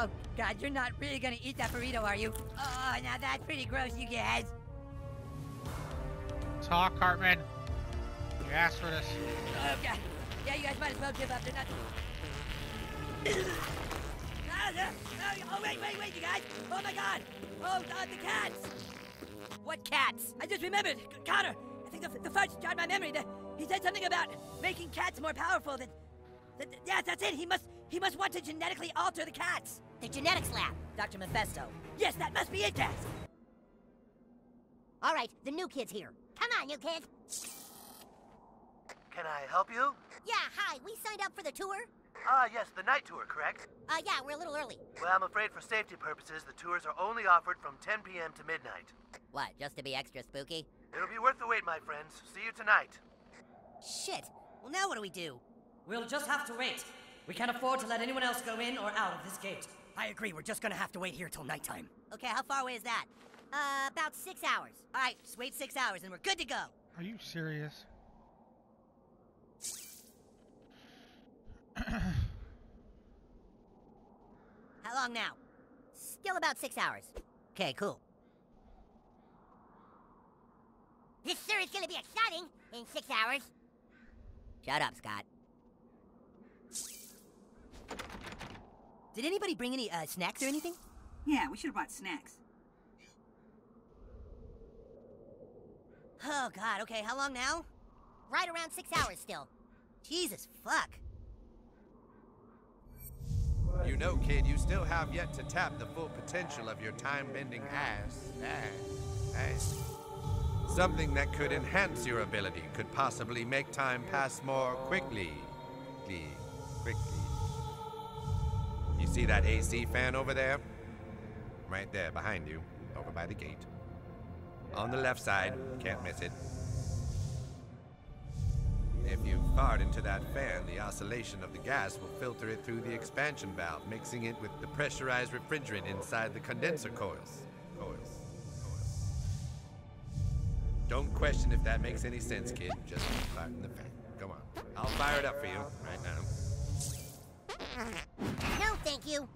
Oh, God, you're not really gonna eat that burrito, are you? Oh, now that's pretty gross, you guys. Talk, Cartman. You asked for this. Oh, God. Yeah, you guys might as well give up. They're not... Oh, wait, you guys. Oh, my God. Oh, the cats. What cats? I just remembered. Connor, I think the fudge jogged my memory. He said something about making cats more powerful than... Yes, that's it. He must want to genetically alter the cats. The genetics lab. Dr. Mephesto. Yes, that must be it, Tess. All right, the new kid's here. Come on, new kid. Can I help you? Yeah, hi. We signed up for the tour. Yes, the night tour, correct? Yeah, we're a little early. Well, I'm afraid for safety purposes, the tours are only offered from 10 p.m. to midnight. What, just to be extra spooky? It'll be worth the wait, my friends. See you tonight. Shit. Well, now what do we do? We'll just have to wait. We can't afford to let anyone else go in or out of this gate. I agree, we're just gonna have to wait here till nighttime. Okay, how far away is that? About 6 hours. All right, just wait 6 hours and we're good to go. Are you serious? How long now? Still about 6 hours. Okay, cool. This sure is gonna be exciting in 6 hours. Shut up, Scott. Did anybody bring any snacks or anything? Yeah, we should have bought snacks. Oh, God. Okay, how long now? Right around 6 hours still. Jesus, fuck. You know, kid, you still have yet to tap the full potential of your time-bending ass. Something that could enhance your ability could possibly make time pass more quickly. You see that AC fan over there? Right there, behind you, over by the gate. On the left side, can't miss it. If you fart into that fan, the oscillation of the gas will filter it through the expansion valve, mixing it with the pressurized refrigerant inside the condenser coils. Don't question if that makes any sense, kid. Just fart in the fan. Come on. I'll fire it up for you right now. No, thank you.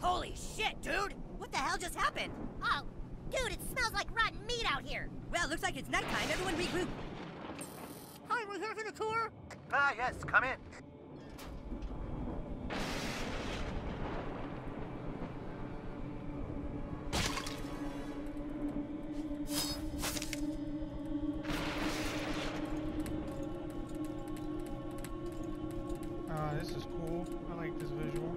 Holy shit, dude! What the hell just happened? Oh, dude, it smells like rotten meat out here. Well, looks like it's nighttime. Everyone regroup. Hi, we're here for the tour. Ah, yes, come in. This is cool. I like this visual.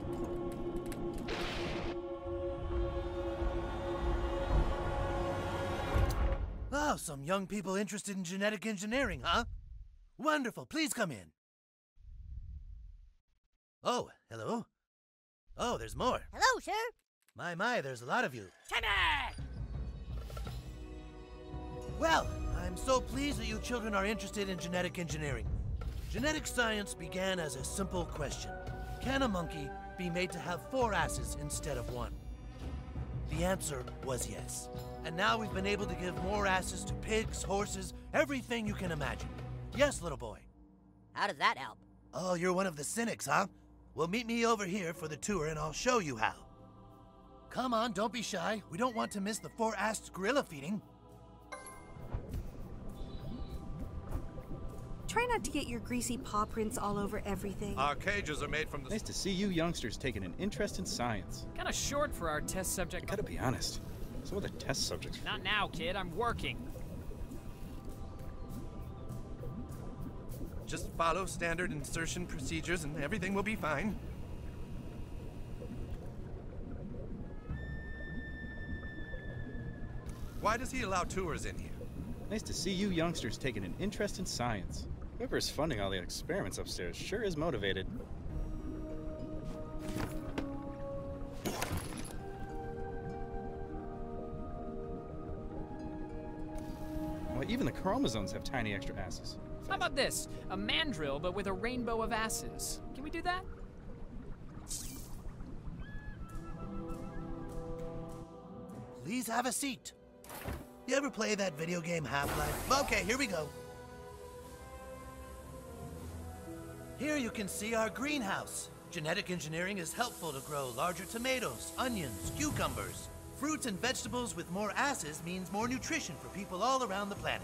Oh, some young people interested in genetic engineering, huh? Wonderful, please come in. Oh, hello. Oh, there's more. Hello, sir. My, there's a lot of you. Timmy! Well, I'm so pleased that you children are interested in genetic engineering. Genetic science began as a simple question. Can a monkey be made to have 4 asses instead of 1? The answer was yes. And now we've been able to give more asses to pigs, horses, everything you can imagine. Yes, little boy. How does that help? Oh, you're one of the cynics, huh? Well, meet me over here for the tour and I'll show you how. Come on, don't be shy. We don't want to miss the 4-assed gorilla feeding. Try not to get your greasy paw prints all over everything. Our cages are made from the... Nice to see you youngsters taking an interest in science. Kinda short for our test subject... I gotta be honest. Some of the test subjects... Not now, kid. I'm working. Just follow standard insertion procedures and everything will be fine. Why does he allow tours in here? Nice to see you youngsters taking an interest in science. Whoever's funding all the experiments upstairs sure is motivated. Well, even the chromosomes have tiny extra asses. How about this? A mandrill, but with a rainbow of asses. Can we do that? Please have a seat. You ever play that video game Half-Life? Okay, here we go. Here you can see our greenhouse. Genetic engineering is helpful to grow larger tomatoes, onions, cucumbers. Fruits and vegetables with more asses means more nutrition for people all around the planet.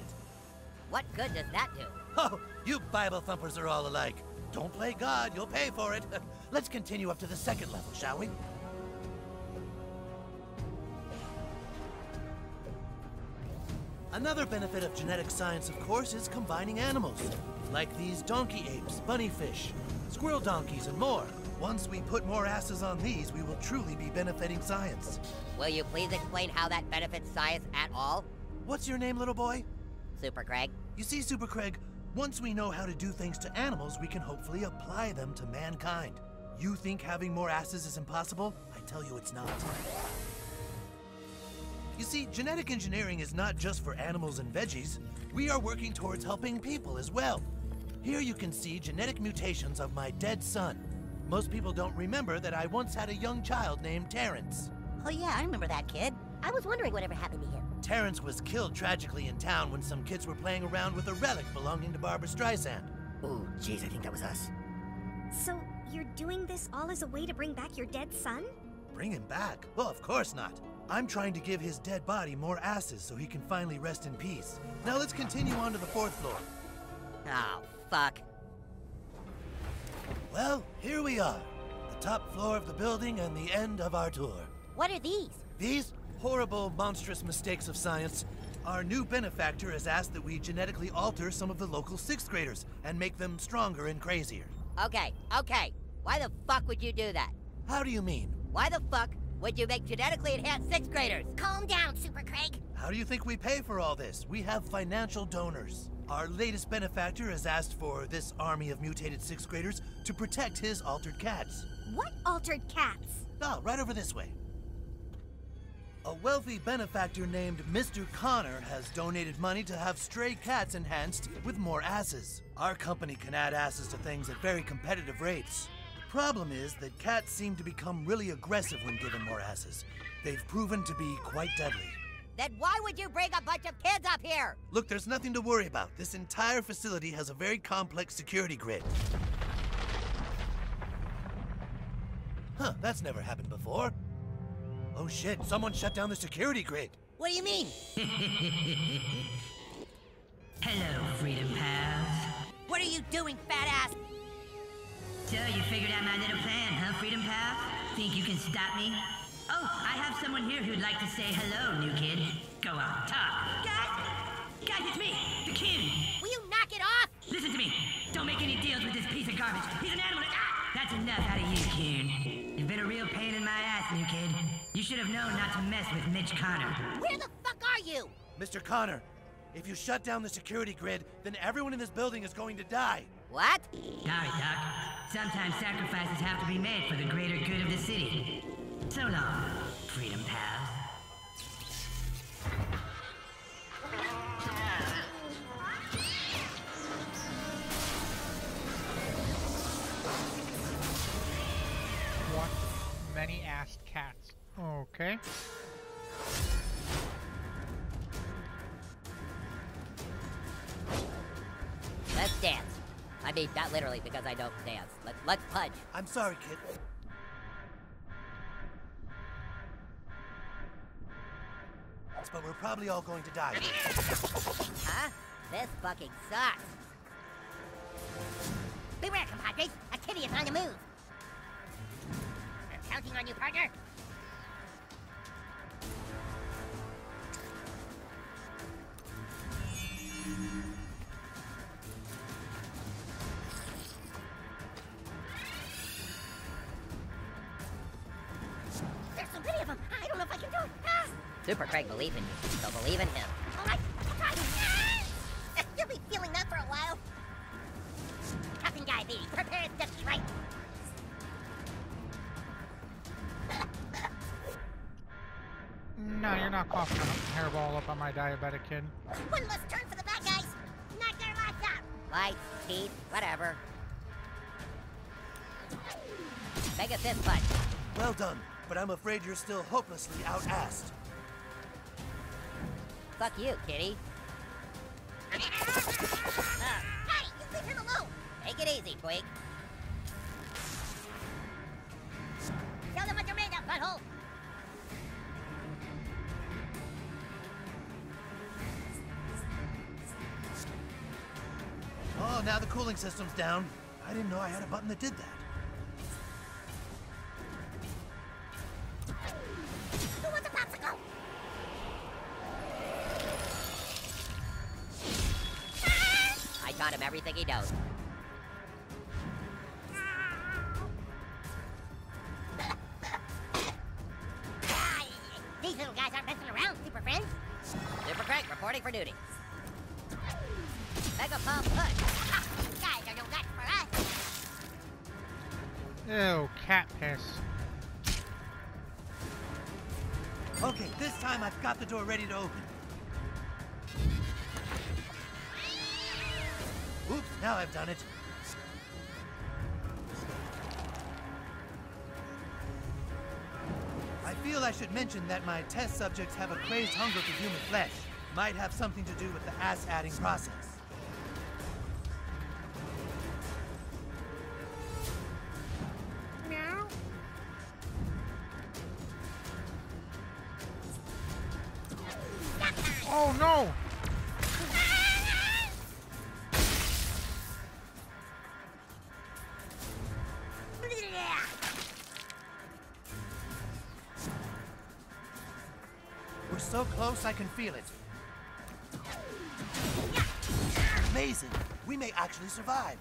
What good does that do? Oh, you Bible thumpers are all alike. Don't play God, you'll pay for it. Let's continue up to the second level, shall we? Another benefit of genetic science, of course, is combining animals. Like these donkey apes, bunnyfish, squirrel donkeys, and more. Once we put more asses on these, we will truly be benefiting science. Will you please explain how that benefits science at all? What's your name, little boy? Super Craig. You see, Super Craig, once we know how to do things to animals, we can hopefully apply them to mankind. You think having more asses is impossible? I tell you it's not. You see, genetic engineering is not just for animals and veggies. We are working towards helping people as well. Here you can see genetic mutations of my dead son. Most people don't remember that I once had a young child named Terrence. Oh yeah, I remember that kid. I was wondering whatever happened to him. Terrence was killed tragically in town when some kids were playing around with a relic belonging to Barbara Streisand. Oh, jeez, I think that was us. So, you're doing this all as a way to bring back your dead son? Bring him back? Well, of course not. I'm trying to give his dead body more asses so he can finally rest in peace. Now let's continue on to the fourth floor. Oh, fuck. Well, here we are. The top floor of the building and the end of our tour. What are these? These horrible, monstrous mistakes of science. Our new benefactor has asked that we genetically alter some of the local sixth graders and make them stronger and crazier. Okay, okay. Why the fuck would you do that? How do you mean? Why the fuck would you make genetically enhanced sixth graders? Calm down, Super Craig. How do you think we pay for all this? We have financial donors. Our latest benefactor has asked for this army of mutated sixth graders to protect his altered cats. What altered cats? Oh, right over this way. A wealthy benefactor named Mr. Connor has donated money to have stray cats enhanced with more asses. Our company can add asses to things at very competitive rates. The problem is that cats seem to become really aggressive when given more asses. They've proven to be quite deadly. Then why would you bring a bunch of kids up here? Look, there's nothing to worry about. This entire facility has a very complex security grid. Huh, that's never happened before. Oh shit, someone shut down the security grid. What do you mean? Hello, Freedom Pals. What are you doing, fat ass? So you figured out my little plan, huh, Freedom Pal? Think you can stop me? Oh, I have someone here who'd like to say hello, new kid. Go on, talk. Guys, it's me, the Coon. Will you knock it off? Listen to me. Don't make any deals with this piece of garbage. He's an animal. Ah! That's enough out of you, Coon. You've been a real pain in my ass, new kid. You should have known not to mess with Mitch Connor. Where the fuck are you? Mr. Connor, if you shut down the security grid, then everyone in this building is going to die. What? Sorry, Doc. Sometimes sacrifices have to be made for the greater good of the city. So long, Freedom Pals. One many-assed cats. Okay. Let's dance. I mean, not literally, because I don't dance. Let's punch. I'm sorry, kid. But we're probably all going to die. Huh? This fucking sucks. Beware, compadres. Activity is on the move. I'm counting on you, partner. Super Craig believes in you, so believe in him. All right, I'll try. You'll be feeling that for a while. Captain Guy B, prepare to strike. No, you're not coughing up hairball up on my diabetic kid. One less turn for the bad guy. Lights, teeth, whatever. Make a fist punch. Well done, but I'm afraid you're still hopelessly out-assed. Fuck you, kitty. Hey, you leave him alone! Take it easy, Tweak. Tell them what you're made of, butthole! Oh, now the cooling system's down. I didn't know I had a button that did that. Who wants a popsicle? I taught him everything he knows. These little guys aren't messing around, Super Friends. Super Craig reporting for duty. Mega Pop Push. Guys are no match for us. Oh, cat piss. Okay, this time I've got the door ready to open. Oops, now I've done it. I feel I should mention that my test subjects have a crazed hunger for human flesh. Might have something to do with the ass-adding process. Meow. Oh no! We're so close, I can feel it. Amazing! We may actually survive.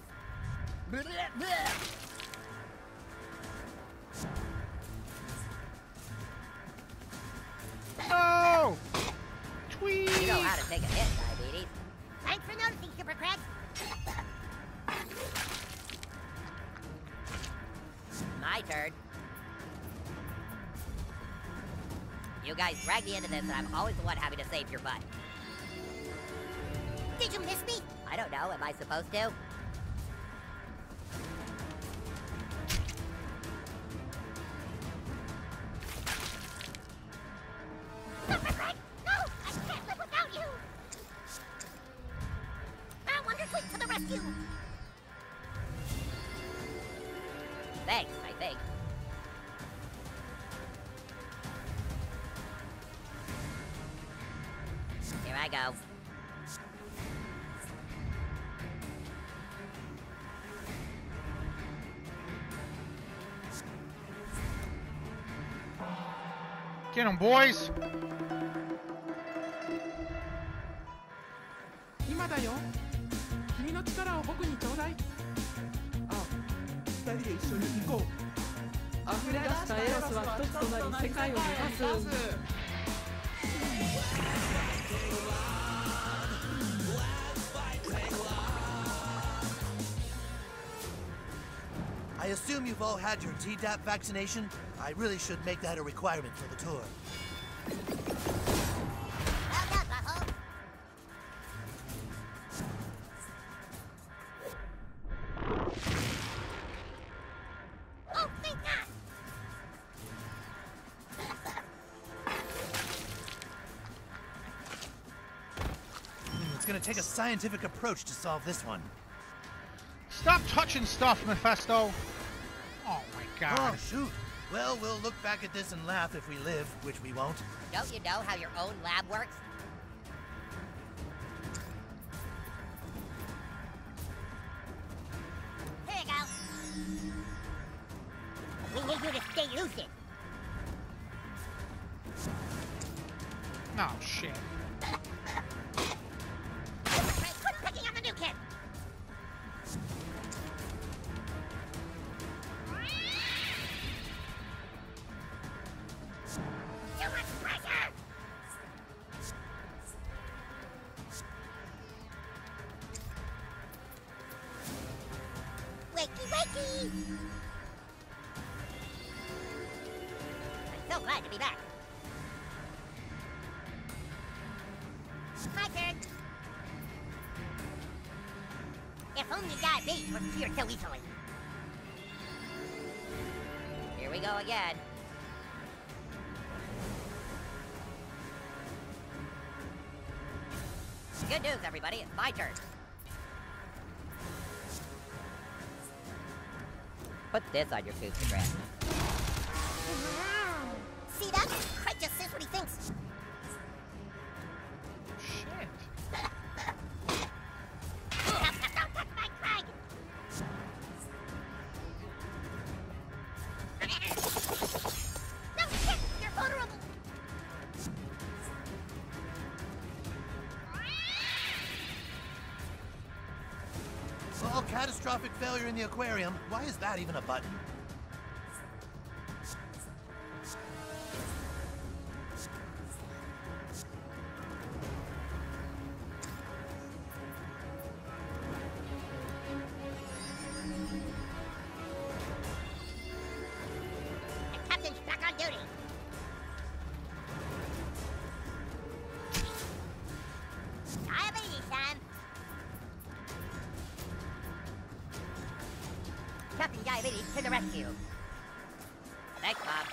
Oh! Tweet! You know how to take a hit, diabetes. Thanks for noticing, Super Craig. My turn. You guys drag me into this, and I'm always the one having to save your butt. Did you miss me? I don't know. Am I supposed to? Dr. Craig, no! I can't live without you! Now, Wonder Tweak to the rescue! Thanks, I think. Here I go. Get 'em, boys! I assume you've all had your Tdap vaccination. I really should make that a requirement for the tour. Well done, butthole. Oh, thank God! It's gonna take a scientific approach to solve this one. Stop touching stuff, Mephesto! Oh my God! Oh shoot! Well, we'll look back at this and laugh if we live, which we won't. Don't you know how your own lab works? Here you go. We need you to stay lucid. Oh shit! Only guy bait was here so easily. Here we go again. Good news, everybody. It's my turn. Put this on your food to grab. Wow. See that? Kite just says what he thinks. Catastrophic failure in the aquarium. Why is that even a button? The captain's back on duty. Captain Diabetes to the rescue. Thanks, Bob.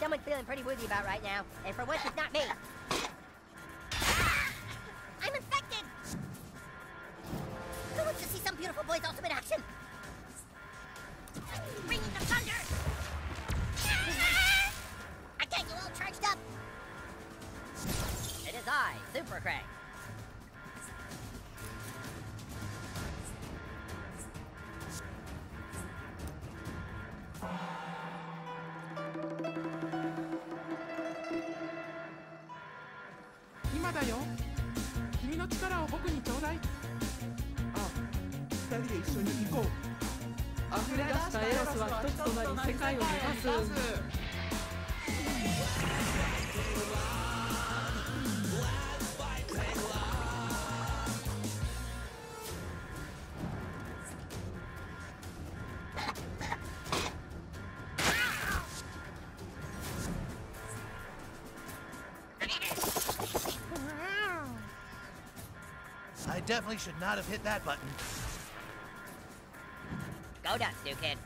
Someone's feeling pretty woozy about right now, and for once it's not me. Ah! I'm infected! Who wants to see some beautiful boy's ultimate action? Bringing the thunder! I got you all charged up! It is I, Super Craig. I definitely should not have hit that button. Go nuts, new kid.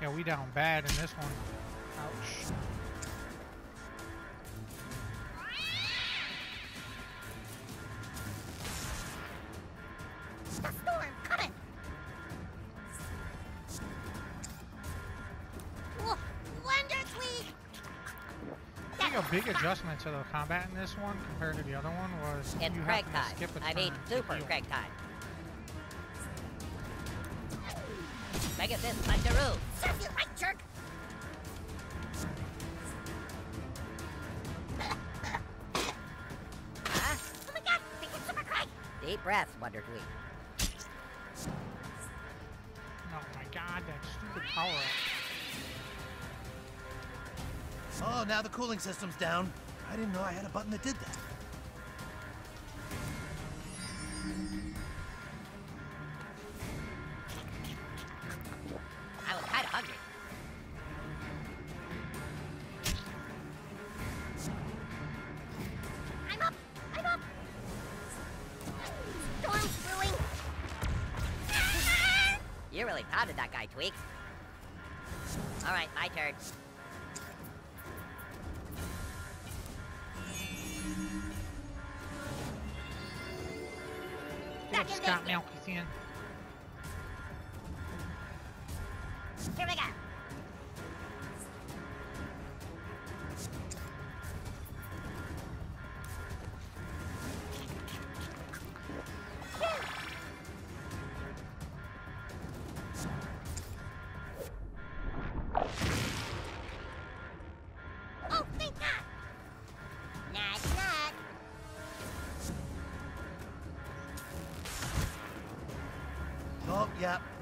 Yeah, we down bad in this one. Ouch. Big adjustment to the combat in this one compared to the other one was it's Craig time. I mean, Super Craig time. Mega Fist like the rule. Serve you right, jerk! Huh? Oh my god, they hit Super Craig! Deep breath, Wonder Tweak. Oh my god, that stupid power up. Oh, now the cooling system's down. I didn't know I had a button that did that. I was kind of hungry. I'm up! I'm up! Storm's brewing! You really pounded that guy, Tweak. All right, my turn. Got Milky's in. Here we go.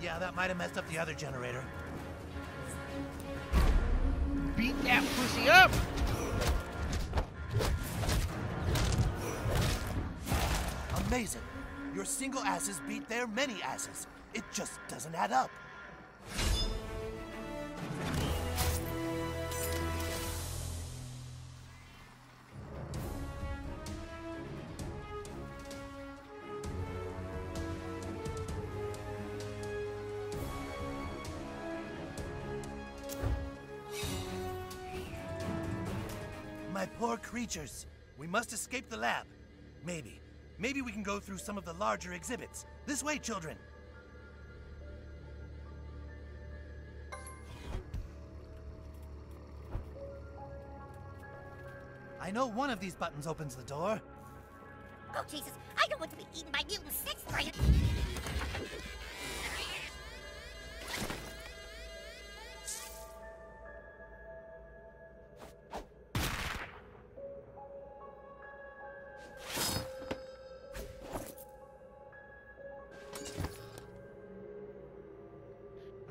Yeah, that might have messed up the other generator. Beat that pussy up! Amazing. Your single asses beat their many asses. It just doesn't add up. My poor creatures. We must escape the lab. Maybe. Maybe we can go through some of the larger exhibits. This way, children. I know one of these buttons opens the door. Oh, Jesus. I don't want to be eaten by mutant sex players.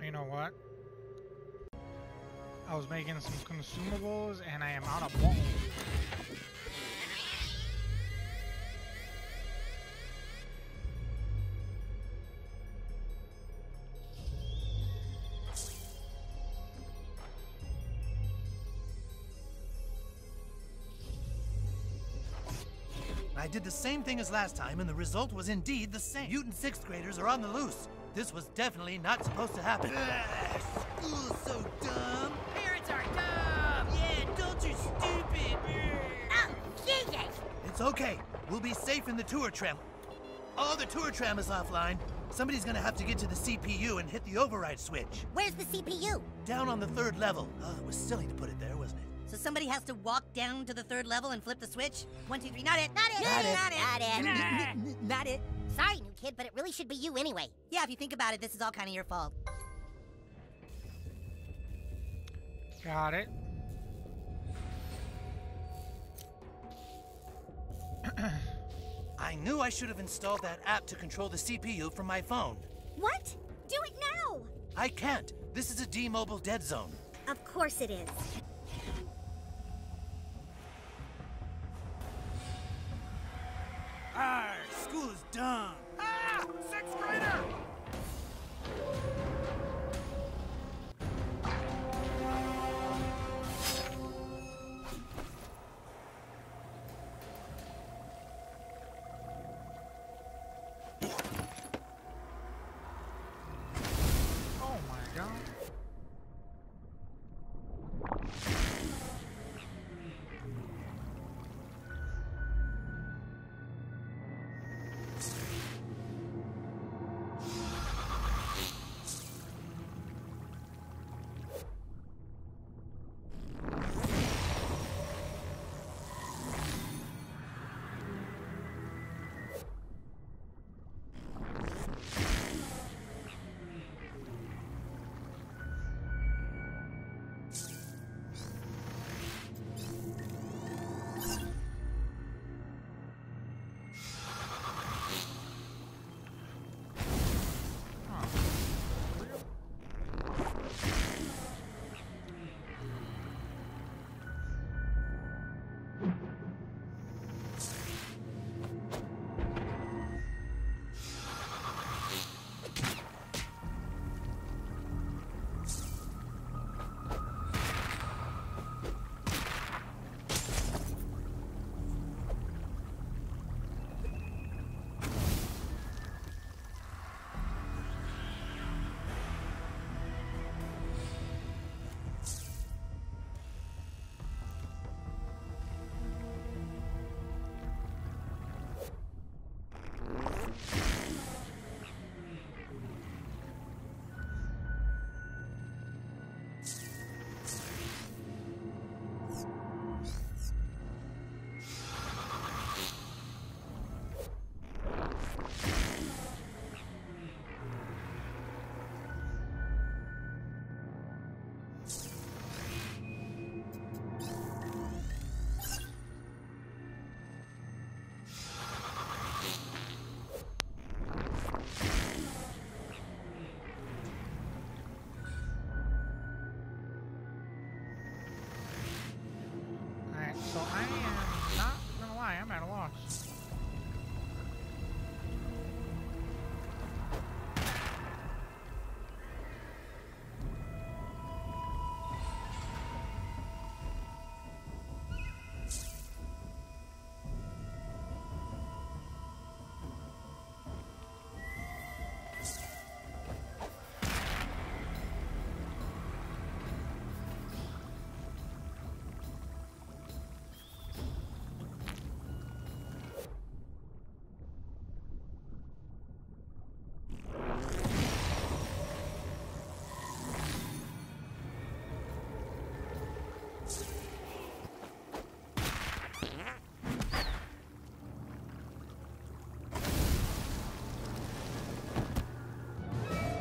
You know what? I was making some consumables and I am out of bones. I did the same thing as last time, and the result was indeed the same. Mutant sixth graders are on the loose. This was definitely not supposed to happen. School's so dumb. Parents are dumb. Yeah, adults are stupid. Oh, Jesus! It's okay. We'll be safe in the tour tram. Oh, the tour tram is offline. Somebody's gonna have to get to the CPU and hit the override switch. Where's the CPU? Down on the third level. Oh, it was silly to put it there, wasn't it? So somebody has to walk down to the third level and flip the switch? 1, 2, 3, not it! Not it! Not it! Not it! Not it! Not it! Sorry, new kid, but it really should be you anyway. Yeah, if you think about it, this is all kind of your fault. Got it. I knew I should have installed that app to control the CPU from my phone. What? Do it now! I can't. This is a D-Mobile dead zone. Of course it is. Arr, school is dumb. Ah! Sixth grader! Oh my God.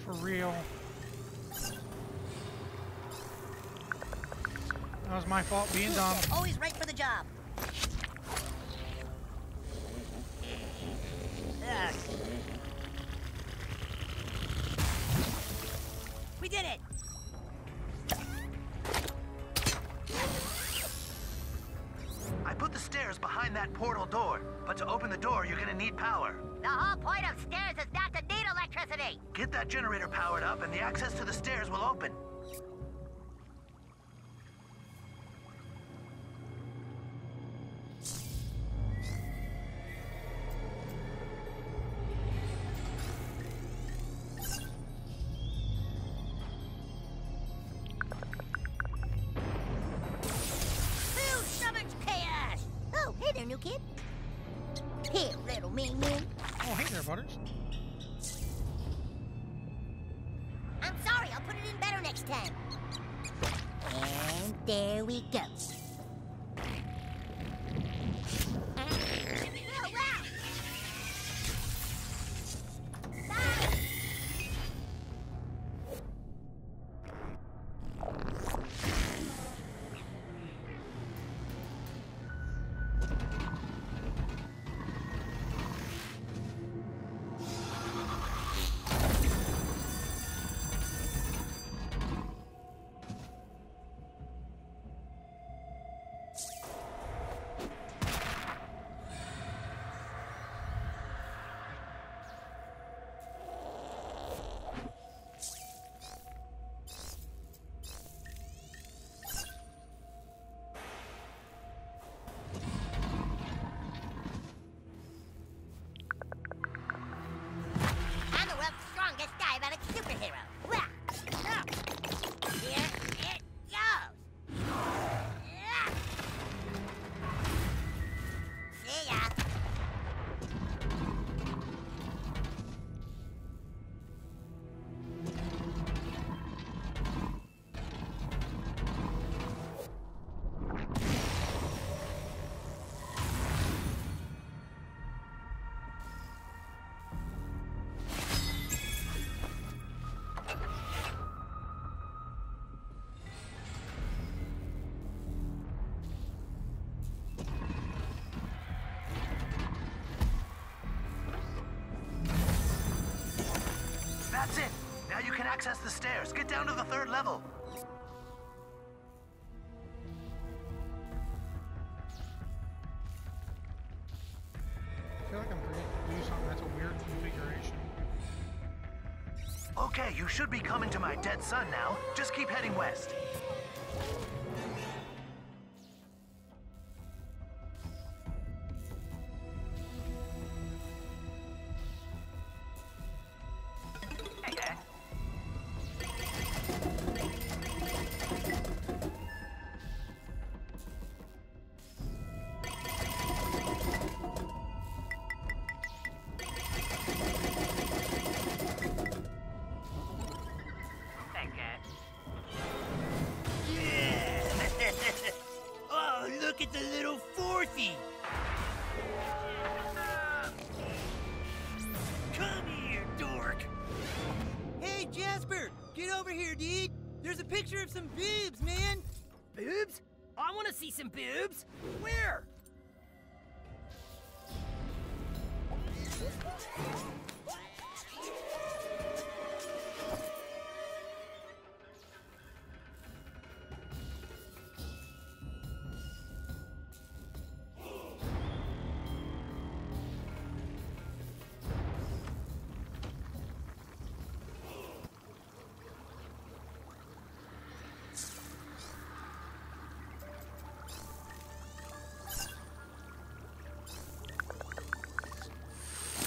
for real. That was my fault being dumb. Always right for the job. Ugh. We did it. I put the stairs behind that portal door, but to open the door, you're gonna need power. The whole point of stairs is not to need electricity. Get that generator powered up, and the access to the stairs will open. That's it! Now you can access the stairs. Get down to the third level! I feel like I'm gonna do something that's a weird configuration. Okay, you should be coming to my dead son now. Just keep heading west.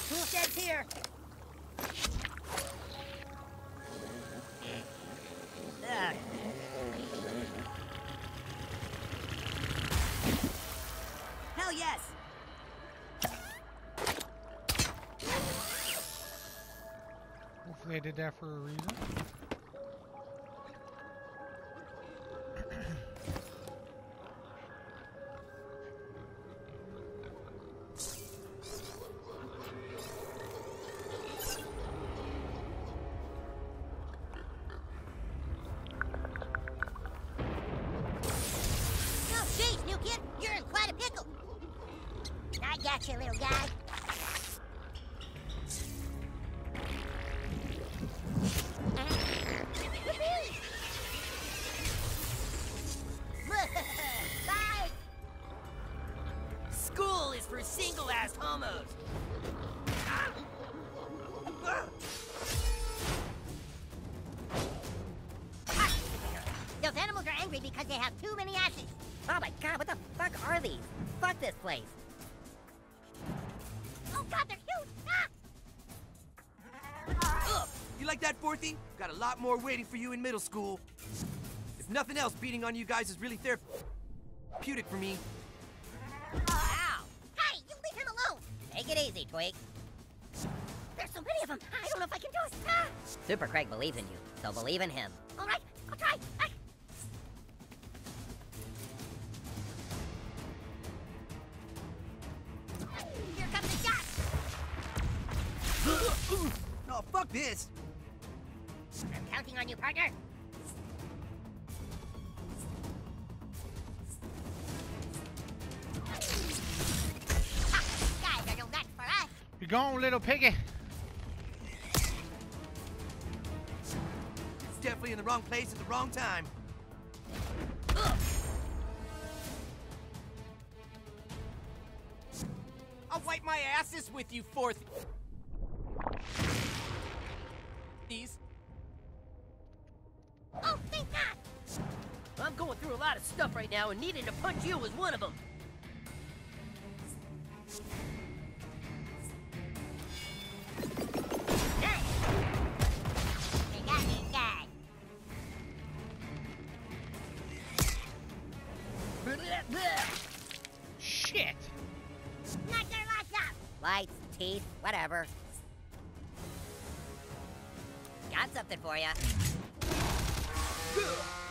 Toolshed's here! Ugh. Hell yes! Hopefully I did that for a reason. Gotcha, little guy. School is for single-ass homos. Those animals are angry because they have too many asses. Oh my god, what the fuck are these? Fuck this place. Oh god, they're huge! Ah! You like that, Fourthy? Got a lot more waiting for you in middle school. If nothing else, beating on you guys is really therapeutic for me. Ow! Hey, you leave him alone! Take it easy, Tweak. There's so many of them, I don't know if I can do it. Ah! Super Craig believes in you, so believe in him. Alright, I'll try. Here comes the shot! Oh, fuck this! I'm counting on you, partner! Ha! Guys are no match for us! You're gone, little piggy! It's definitely in the wrong place at the wrong time. I'll wipe my asses with you, Fourth. These. Oh, thank God! I'm going through a lot of stuff right now, and needing to punch you was one of them. Teeth, whatever. Got something for ya.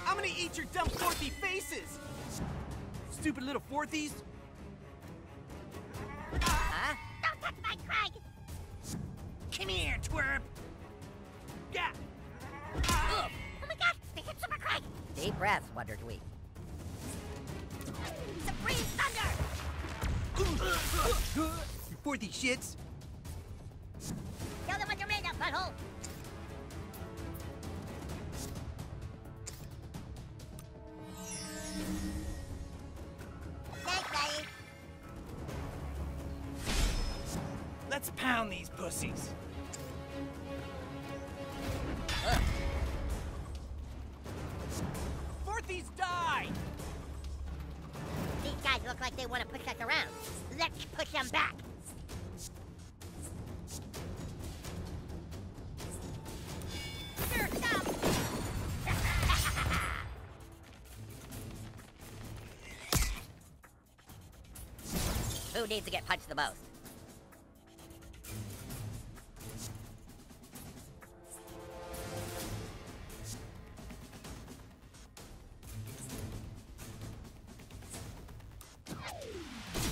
I'm gonna eat your dumb Fourthy faces! Stupid little Fourthies! Huh? Don't touch my Craig! Come here, twerp! Yeah! Oh my god! They hit Super Craig! Deep breaths, Wonder Tweak. Supreme thunder! For these shits. Tell them what you're made of, butthole. Thanks, buddy. Let's pound these pussies. Fourthies die. These guys look like they want to push us around. Let's push them back. Who needs to get punched the most?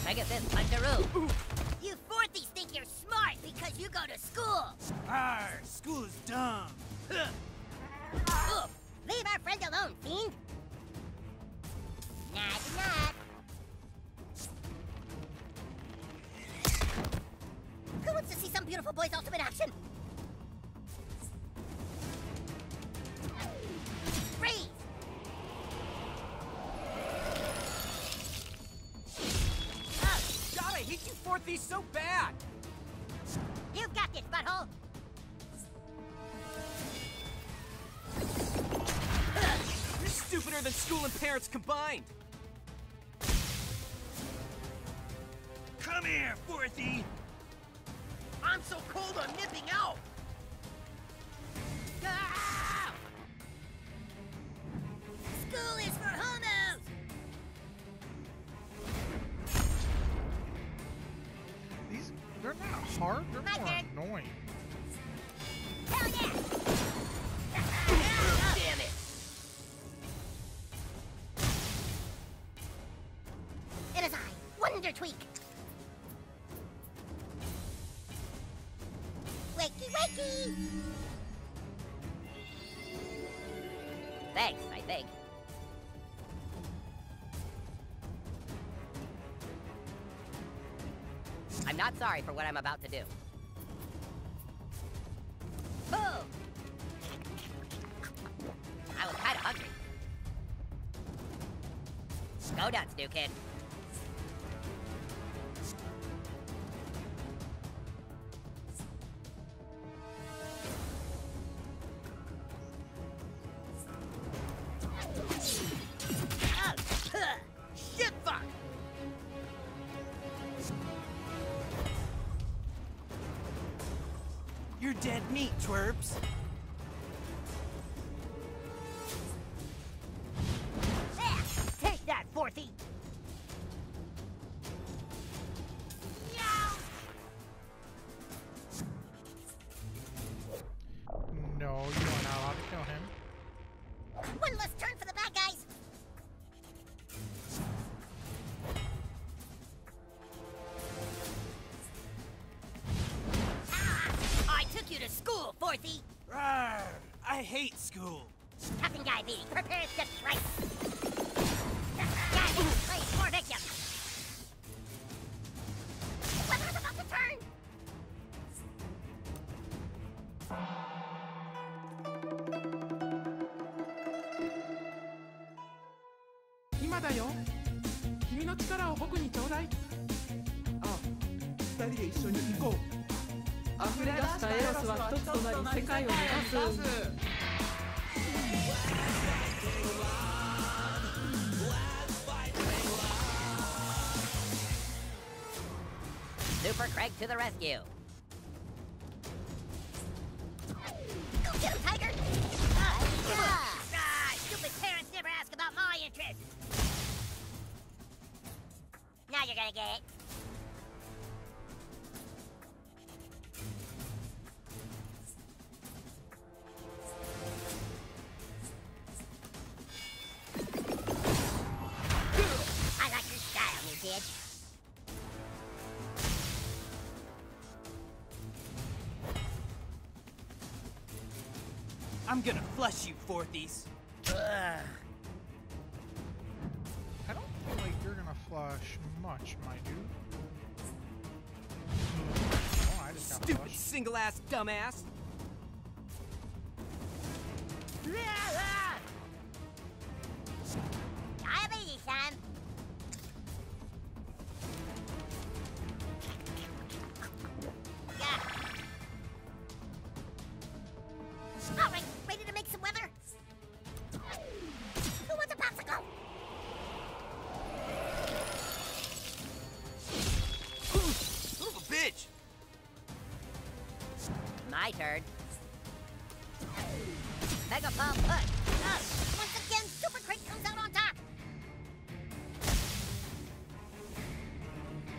I guess this puncheroo. You Fourthies think you're smart because you go to school. Arr, school is dumb. Leave our friend alone, fiend. Nod, nod. Who wants to see some beautiful boys ultimate action? Freeze! Oh. God, I hate you Fourthies so bad! You got this, butthole! You're stupider than school and parents combined! Come here, Fourthy! I'm so cold, I'm nipping out! Ah! School is for homos! These, they're not hard, they're more annoying. Hell yeah! Oh, damn it! It is I, Wonder Tweak! Thanks, I think. not sorry for what I'm about to do. Boom! I was kinda hungry. Go nuts, new kid. Twerps. Yeah, take that, Forthy. Yeah. No, you are not allowed to kill him. One less turn for the bad guys. You to school, Forthy! Rawr, I hate school. Toughen guy B, prepare to strike. Guy B, place more victims. The weapon's about to turn! Ima da yo. Kimi no chikara o boku ni choudai. Ah, futai de issho ni ikou. あふれ出したエロスは一つとなり世界を満たす。Super Craig to the rescue. Go get him, Tiger! Stupid parents never ask about my interest. Now you're gonna get it. I'm gonna flush you, Forthies. I don't feel like you're gonna flush much, my dude. Oh, I just got stupid flushed. Single ass dumbass. Diabetes time. Turn. Mega Pump Hook. Once again, Super Crit comes out on top.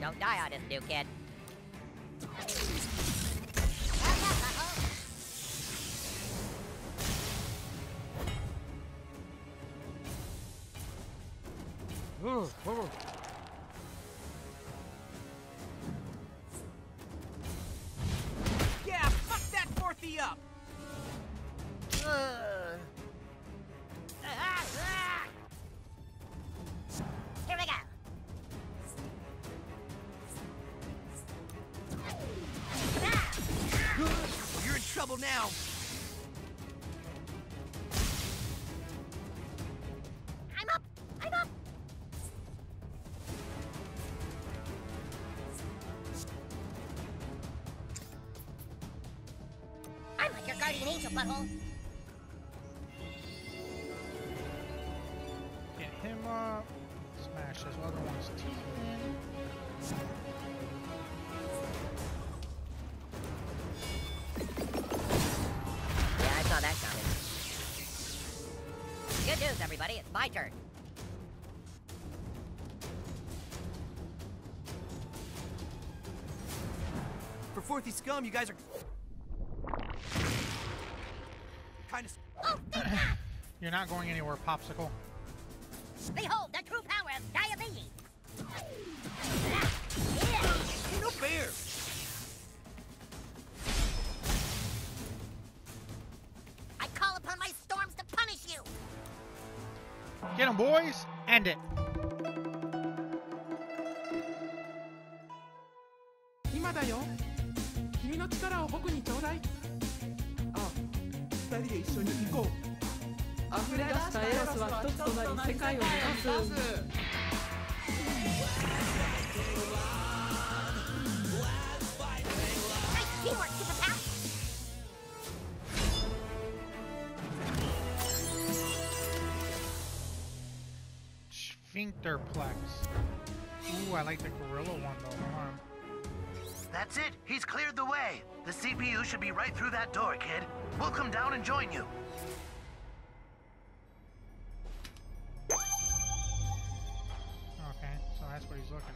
Don't die on this new kid. Now. I'm up. I'm up. I'm like your guardian angel, butthole. Get him up. Smash his other one's teeth in. Good news, everybody. It's my turn. For Forthy scum, you guys are kind of. Oh, thank God. You're not going anywhere, popsicle. Behold the true power of diabetes. No fair. Get them, boys! End it! 人に行こう。溢れ出したエロスは一つとなり世界を満たす。Sphincterplex. Ooh, I like the gorilla one though. Huh? That's it. He's cleared the way. The CPU should be right through that door, kid. We'll come down and join you. Okay, so that's what he's looking at.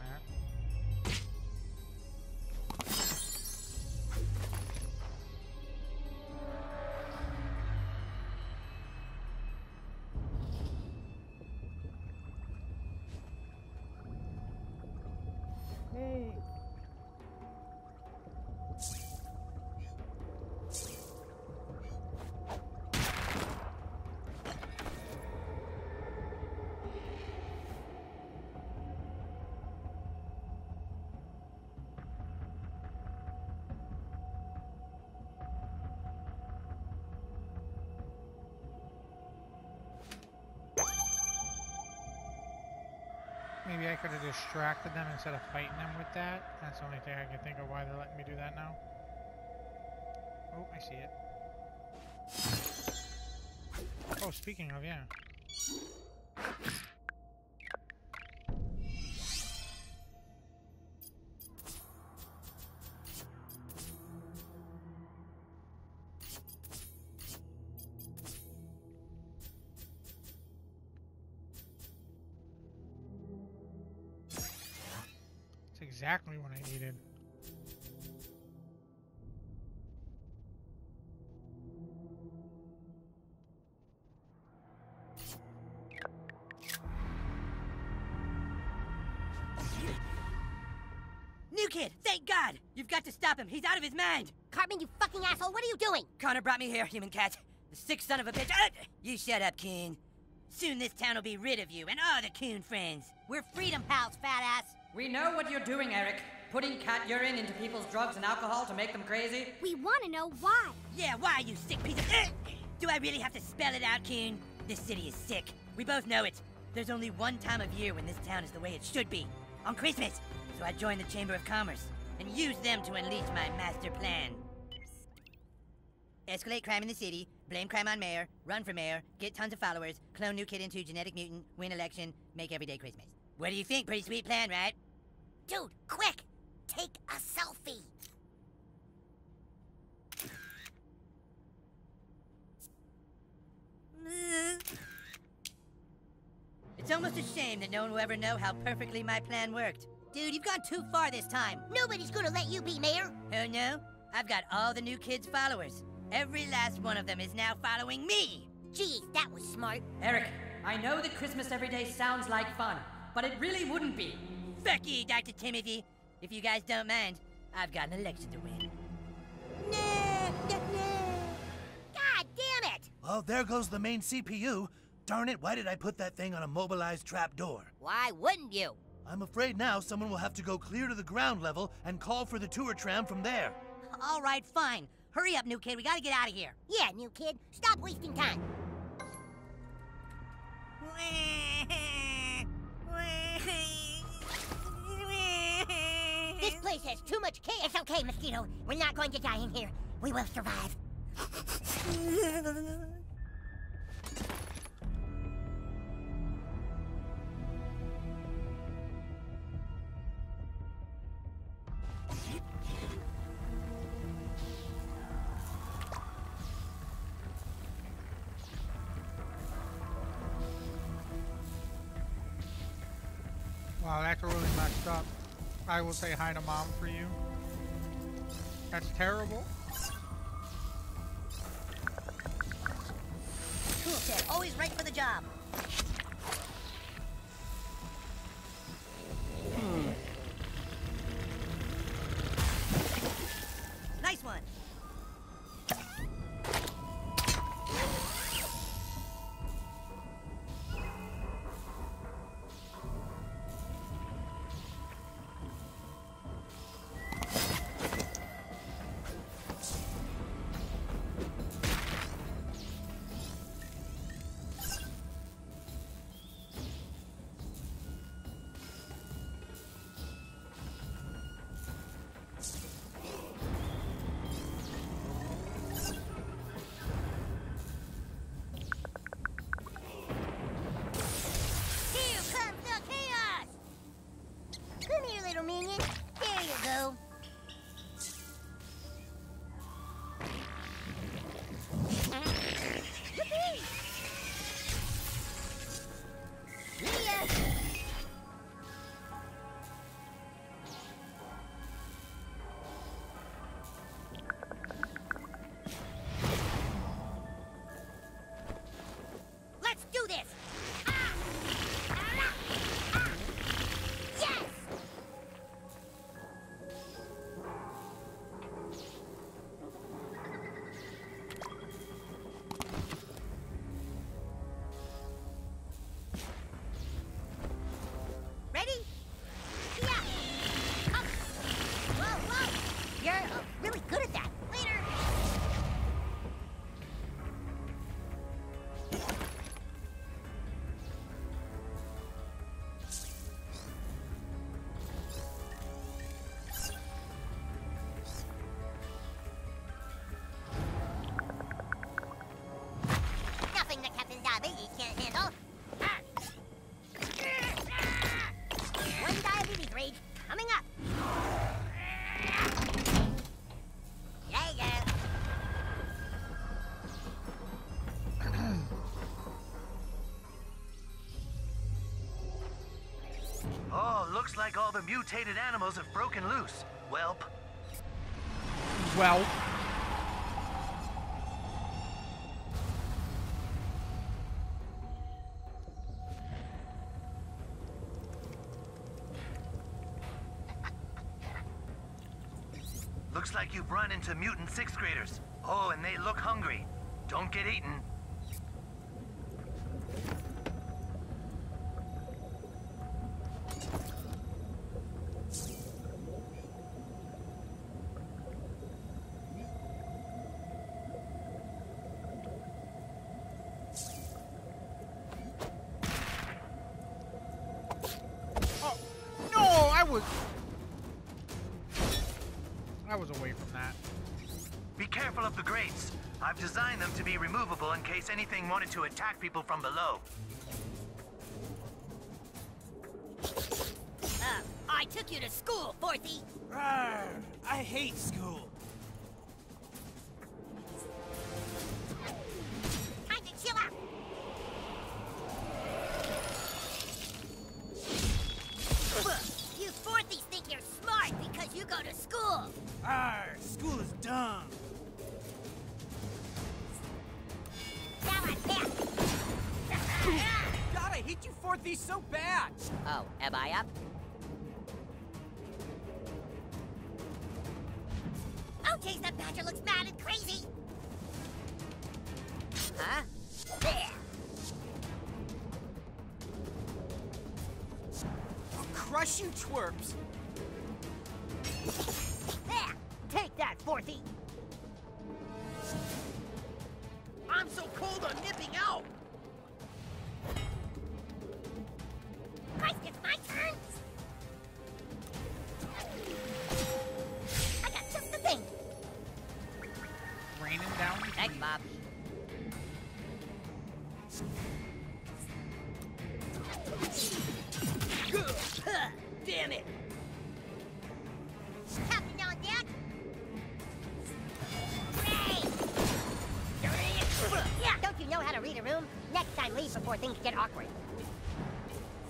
Hey. Maybe I could have distracted them instead of fighting them with that. That's the only thing I can think of why they're letting me do that now. Oh, I see it. Oh, speaking of, yeah. Exactly what I needed. New kid, thank God! You've got to stop him. He's out of his mind. Cartman, you fucking asshole! What are you doing? Connor brought me here, human cat. The sick son of a bitch. You shut up, Coon. Soon this town will be rid of you and all the Coon friends. We're Freedom Pals, fat ass. We know what you're doing, Eric. Putting cat urine into people's drugs and alcohol to make them crazy. We want to know why. Yeah, why, you sick piece of... Do I really have to spell it out, Coon? This city is sick. We both know it. There's only one time of year when this town is the way it should be. On Christmas. So I joined the Chamber of Commerce and used them to unleash my master plan. Escalate crime in the city, blame crime on mayor, run for mayor, get tons of followers, clone new kid into genetic mutant, win election, make everyday Christmas. What do you think? Pretty sweet plan, right? Dude, quick! Take a selfie! It's almost a shame that no one will ever know how perfectly my plan worked. Dude, you've gone too far this time. Nobody's gonna let you be mayor. Oh no? I've got all the new kids' followers. Every last one of them is now following me! Jeez, that was smart. Eric, I know that Christmas every day sounds like fun, but it really wouldn't be. Fuck you, Dr. Timothy. If you guys don't mind, I've got an election to win. Nah, nah, nah. God damn it! Well, there goes the main CPU. Darn it, why did I put that thing on a mobilized trapdoor? Why wouldn't you? I'm afraid now someone will have to go clear to the ground level and call for the tour tram from there. All right, fine. Hurry up, new kid. We gotta get out of here. Yeah, new kid. Stop wasting time. This place has too much chaos. It's okay, Mosquito. We're not going to die in here. We will survive. Wow, that's really messed up. I will say hi to mom for you. That's terrible. Toolshed, always right for the job. Nice one. he can't handle. One diabetes rage coming up. There you go. Oh, looks like all the mutated animals have broken loose. Welp. Welp. Looks like you've run into mutant sixth graders. Oh, and they look hungry. Don't get eaten. Oh, no, I was away from that. Be careful of the grates. I've designed them to be removable in case anything wanted to attack people from below. I took you to school, Forthy. I hate school. Time to chill out. You Forthies think you're smart because you go to school. School is dumb. God, I hate you Forthies so bad. Oh, am I up? Oh, geez, that badger looks mad and crazy. Huh? There. I'll crush you, twerps. Take that, Forthy! I'm so cold on nipping out! Christ, it's my turn! I got just the thing! Raining down. Thanks, Bob. Damn it! Read a room. Next time, leave before things get awkward.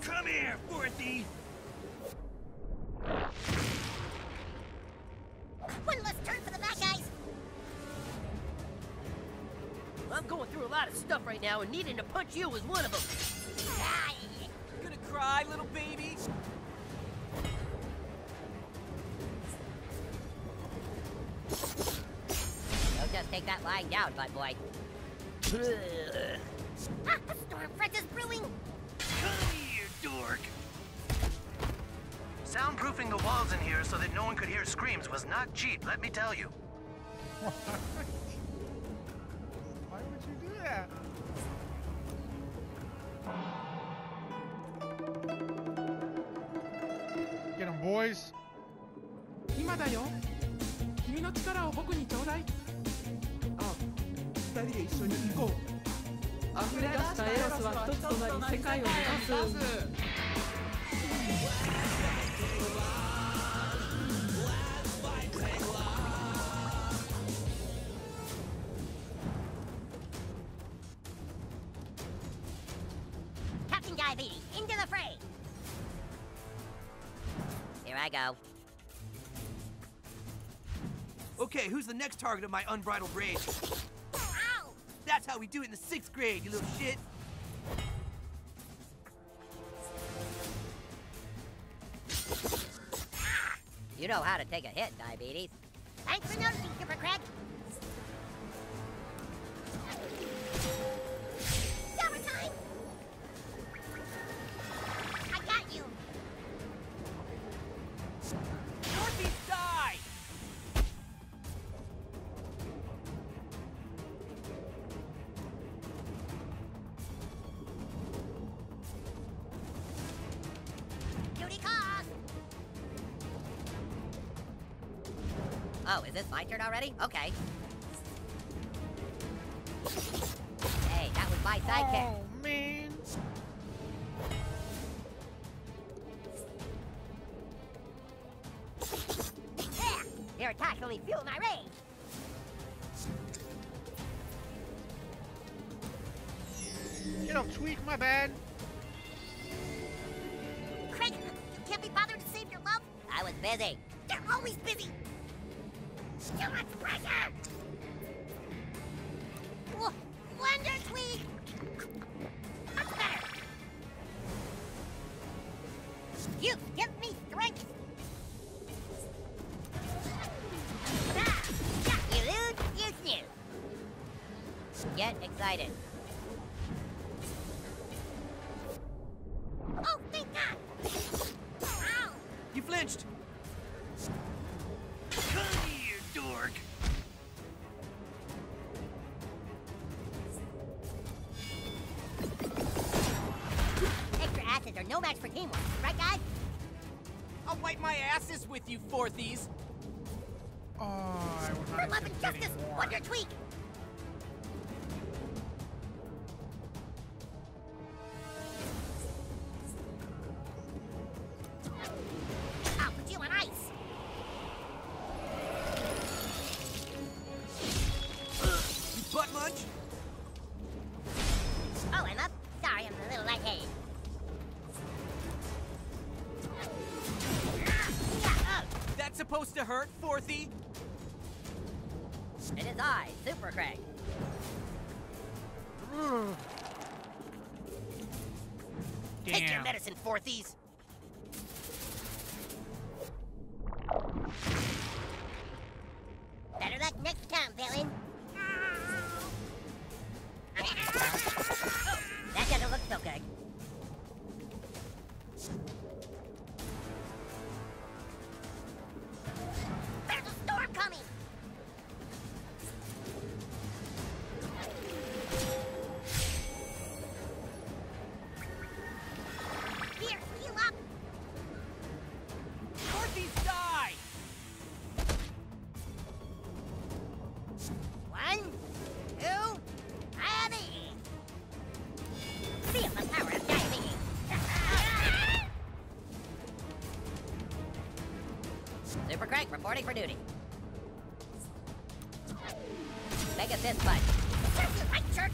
Come here, Forthy. One less turn for the bad guys. I'm going through a lot of stuff right now, and needing to punch you is one of them. You gonna cry, little baby? Don't just take that lying down, bud boy. The storm front is brewing! Come here, dork! Soundproofing the walls in here so that no one could hear screams was not cheap, let me tell you. Why would you do that? Get him, boys. Captain Diabetes, into the fray! Here I go. Okay, who's the next target of my unbridled rage? That's how we do it in the sixth grade, you little shit. You know how to take a hit, Diabetes. Thanks for noticing, Super Craig. Summertime! I got you. Northeast die! Oh, is this my turn already? Okay. Hey, that was my sidekick. Oh, means. Yeah, you're totally fueling my rage. You know, Tweak, my bad. Craig, you can't be bothered to save your love? I was busy. You're always busy. Too much pressure. Wonder Tweak. Much better. You give me strength. You lose, you snooze. Get excited. Oh, thank God! Ow! You flinched! Come here, dork! Extra asses are no match for teamwork, right, guys? I'll wipe my asses with you, fourthies! Oh, I will not. For love and justice, Wonder Tweak! Fourthies. Better luck next time, villain. Oh, that doesn't look so good. There's a storm coming. Reporting for duty. Make a fist fight. Serves you right, jerk!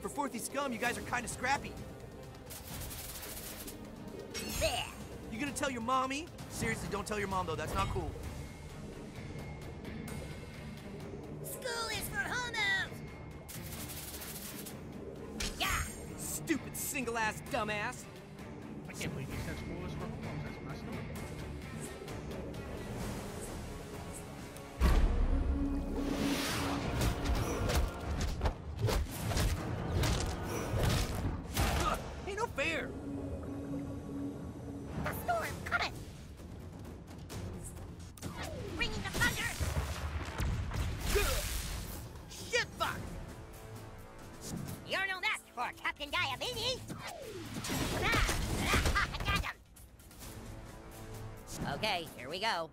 For fourthy scum, you guys are kind of scrappy. There. You gonna tell your mommy? Seriously, don't tell your mom, though. That's not cool. School is for homos! Yeah! Stupid single-ass dumbass. I can't believe you said school is for homos. That's messed up. Ain't no fair. The storm coming. Bringing the thunder. Shit, fuck. You're no match for Captain Diabetes. Okay, here we go.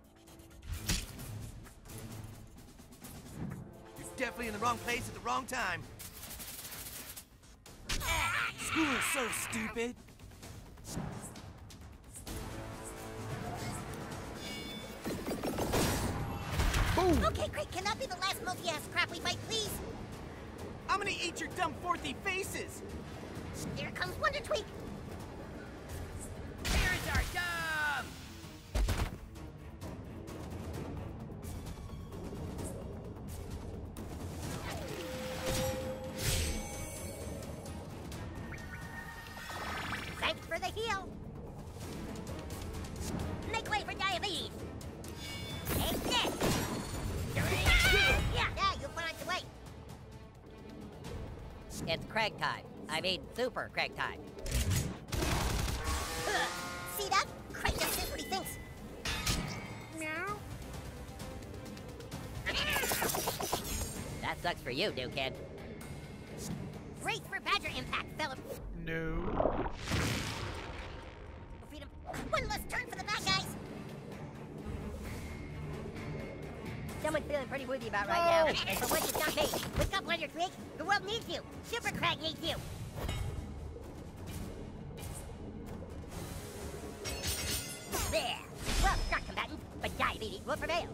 You're definitely in the wrong place at the wrong time. School is so stupid. Boom. Okay, great. Can that be the last multi-ass crap we fight, please? I'm gonna eat your dumb fourthy faces. There comes Wonder Tweak. Here's our dumb. Craig time. I mean, super Craig time. See that? Craig just says what he thinks. Meow. That sucks for you, new kid. Brace for badger impact, fella. No. Freedom. One less turn for the bad guys. So someone feeling pretty moody about right now. And for once, it's not me. Wake up, Wonder Tweak. The world needs you. Super Crack needs you. There. Well struck, combatants, but diabetes will prevail.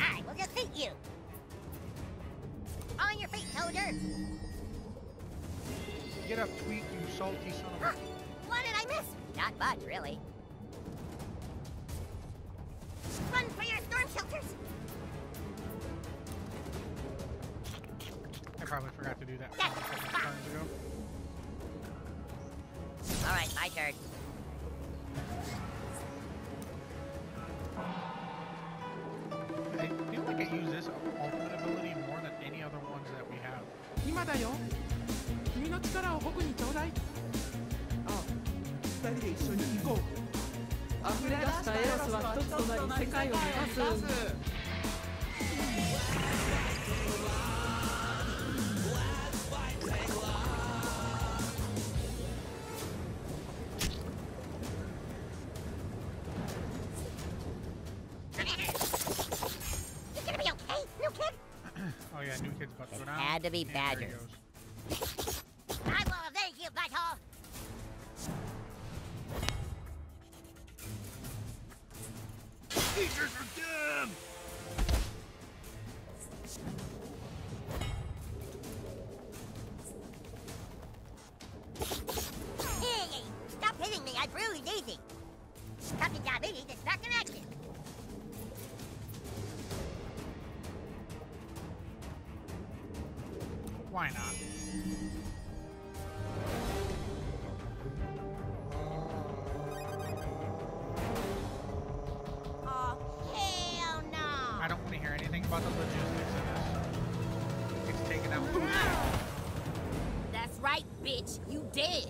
I will defeat you. On your feet, soldier. Get up, Tweak, you salty son of a... What did I miss? Not much, really. Run for your storm shelters. I probably forgot to do that. That's a couple times ago. All right, my turn. I feel like I use this ultimate ability more than any other ones that we have. Had to be badgers. I will evade you, butthole. Teachers are damned. Hey, stop hitting me! I bruise easy. Captain Diabetes is back in action. Why not? Oh, hell no! I don't want to hear anything about the logistics of this. It's taken out. That's right, bitch. You did.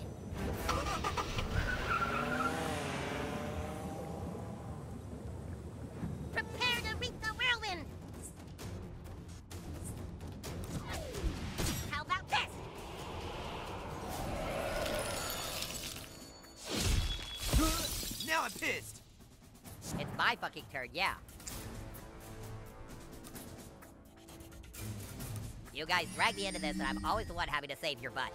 Pissed. It's my fucking turn, yeah. You guys drag me into this, and I'm always the one having to save your butt.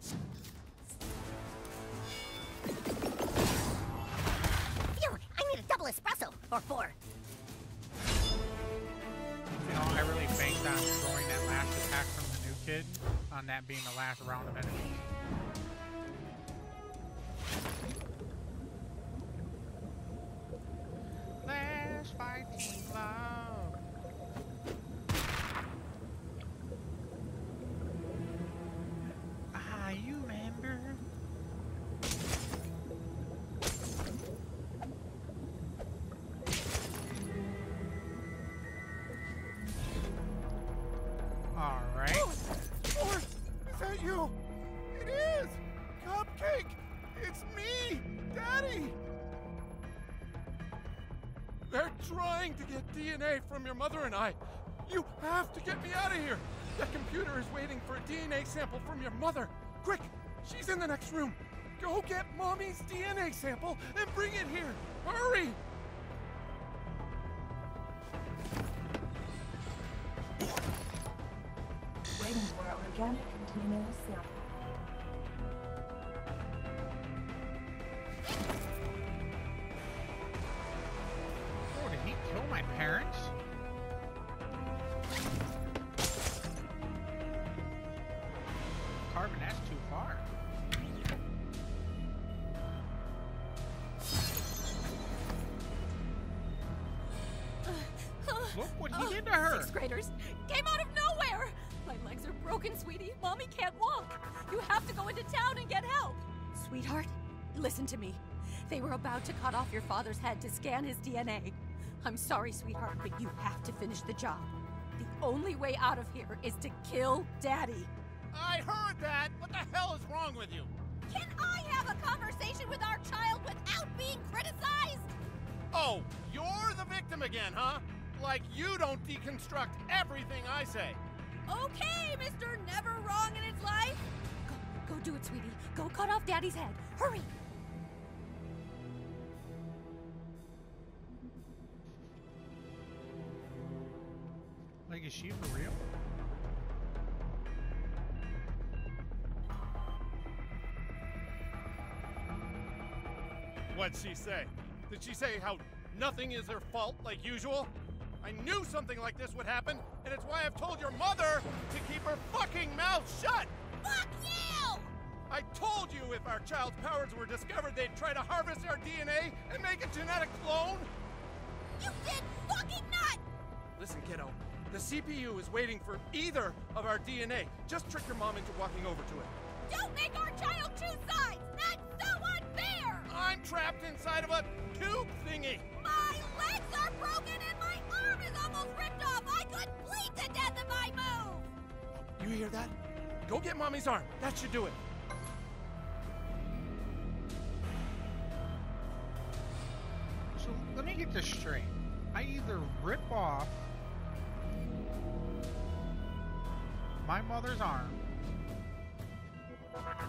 Phew, I need a double espresso, or four. You know, I really banked on destroying that last attack from the new kid. On that being the last round of enemies. Last fighting love. Ah, you remember? All right. You. It is! Cupcake! It's me! Daddy! They're trying to get DNA from your mother and I. You have to get me out of here! The computer is waiting for a DNA sample from your mother. Quick! She's in the next room. Go get Mommy's DNA sample and bring it here! Hurry! Waiting for our organic. Oh, did he kill my parents? Cartman, that's too far. Look what he did to her. Sixth graders came out of nowhere. My legs are broken, sweetie. Mommy can't walk. You have to go into town and get help. Sweetheart, listen to me. They were about to cut off your father's head to scan his DNA. I'm sorry, sweetheart, but you have to finish the job. The only way out of here is to kill Daddy. I heard that. What the hell is wrong with you? Can I have a conversation with our child without being criticized? Oh, you're the victim again, huh? Like you don't deconstruct everything I say. Okay, Mr. Never Wrong in His Life. Go do it, sweetie. Go cut off Daddy's head. Hurry. Like, is she for real? What'd she say? Did she say how nothing is her fault like usual? I knew something like this would happen, and it's why I've told your mother to keep her fucking mouth shut! Fuck you! I told you if our child's powers were discovered, they'd try to harvest our DNA and make a genetic clone! You did fucking not! Listen, kiddo, the CPU is waiting for either of our DNA. Just trick your mom into walking over to it. Don't make our child choose sides! That's so unfair! I'm trapped inside of a tube thingy! My legs are broken and my arm is almost ripped off! I could bleed to death if I move! You hear that? Go get Mommy's arm. That should do it. So, let me get this straight. I either rip off my mother's arm.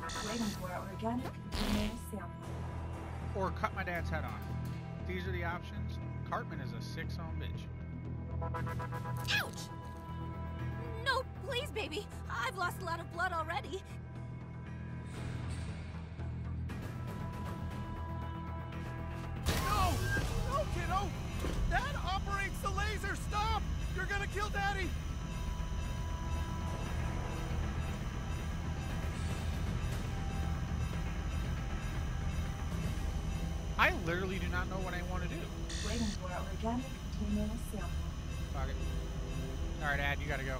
Waiting for organic DNA sample. Or cut my dad's head off. These are the options. Cartman is a sick-son bitch. Ouch! No, please, baby. I've lost a lot of blood already. No! No, kiddo! That operates the laser! Stop! You're gonna kill Daddy! I literally do not know what I want to do. Waiting for our organic DNA sample. Fuck it. Alright, Ad, you gotta go.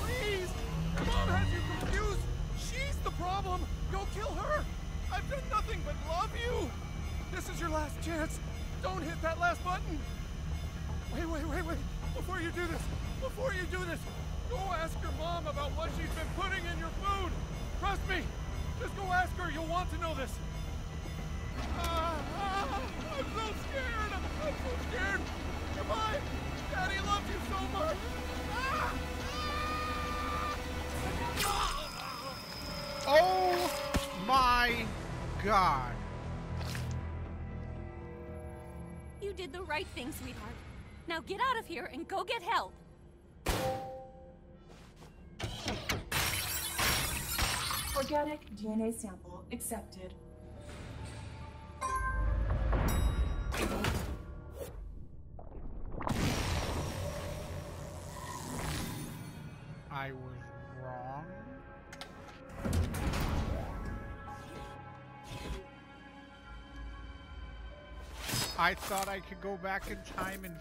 Please! Your mom has you confused! She's the problem! Go kill her! I've done nothing but love you! This is your last chance! Don't hit that last button! Wait! Before you do this, go ask your mom about what she's been putting in your food! Trust me! Just go ask her, you'll want to know this! I'm so scared! I'm so scared! Goodbye! Daddy loves you so much! Oh my God! You did the right thing, sweetheart. Now get out of here and go get help! Organic DNA sample accepted. I was wrong. I thought I could go back in time and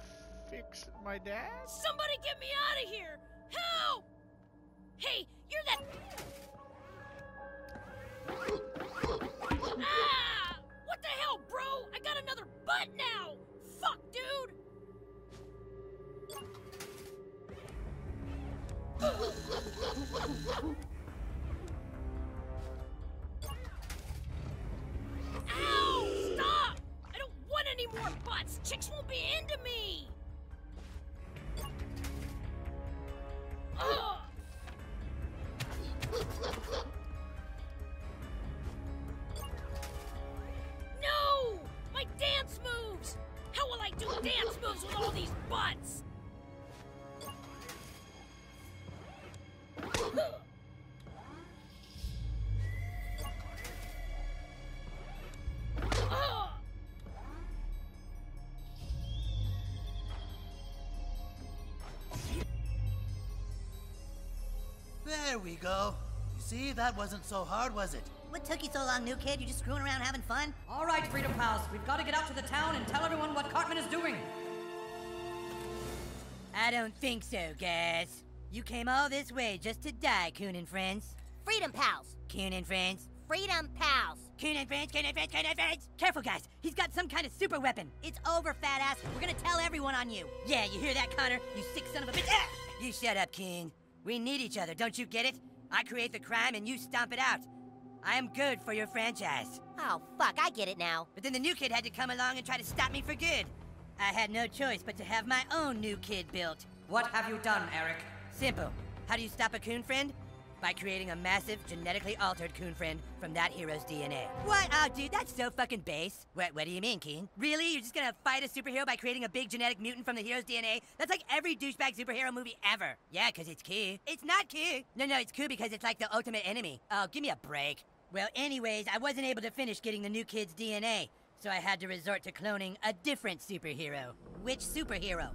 fix my dad. Somebody get me out of here! Help! Hey, you're that... Ah! What the hell, bro? I got another butt now! Fuck, dude! Ow! Stop! I don't want any more butts! Chicks won't be into me! Ugh! No! My dance moves! How will I do dance moves with all these butts? There we go. You see, that wasn't so hard, was it? What took you so long, new kid? You just screwing around having fun? All right, Freedom Pals, we've got to get out to the town and tell everyone what Cartman is doing. I don't think so, guys. You came all this way just to die, Coon and Friends. Freedom Pals. Coon and Friends. Freedom Pals. Coon and Friends, Coon and Friends, Coon and Friends. Careful, guys. He's got some kind of super weapon. It's over, fat ass. We're going to tell everyone on you. Yeah, you hear that, Connor? You sick son of a bitch. Ah! You shut up, King. We need each other, don't you get it? I create the crime and you stomp it out. I am good for your franchise. Oh, fuck, I get it now. But then the new kid had to come along and try to stop me for good. I had no choice but to have my own new kid built. What have you done, Eric? Simple. How do you stop a coon friend? By creating a massive, genetically altered coon friend from that hero's DNA. What? Oh, dude, that's so fucking base. What do you mean, Keen? Really? You're just gonna fight a superhero by creating a big genetic mutant from the hero's DNA? That's like every douchebag superhero movie ever. Yeah, because it's cool. It's not cool. No, it's cool because it's like the ultimate enemy. Oh, give me a break. Well, anyways, I wasn't able to finish getting the new kid's DNA, so I had to resort to cloning a different superhero. Which superhero?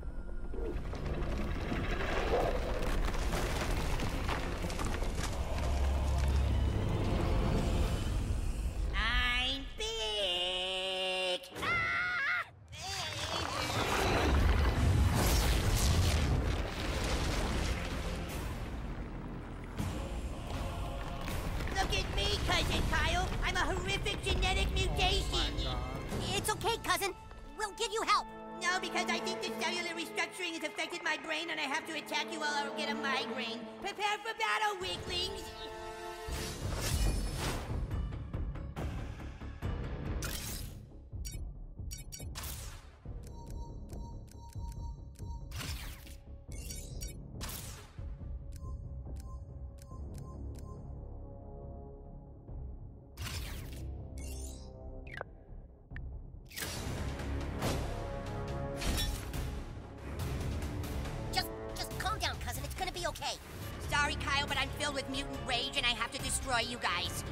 You guys.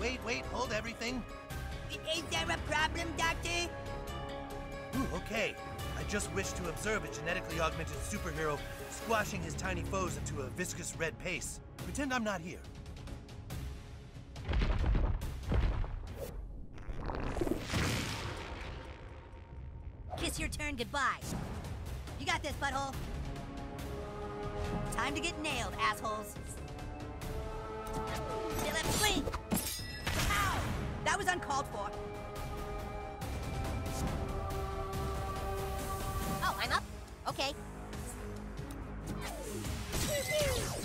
Wait, hold everything. Is there a problem, Doctor? Ooh, okay. I just wish to observe a genetically augmented superhero squashing his tiny foes into a viscous red paste. Pretend I'm not here. Kiss your turn goodbye. You got this, butthole. Time to get nailed, assholes. Philip, please! Ow! That was uncalled for. Oh, I'm up? Okay.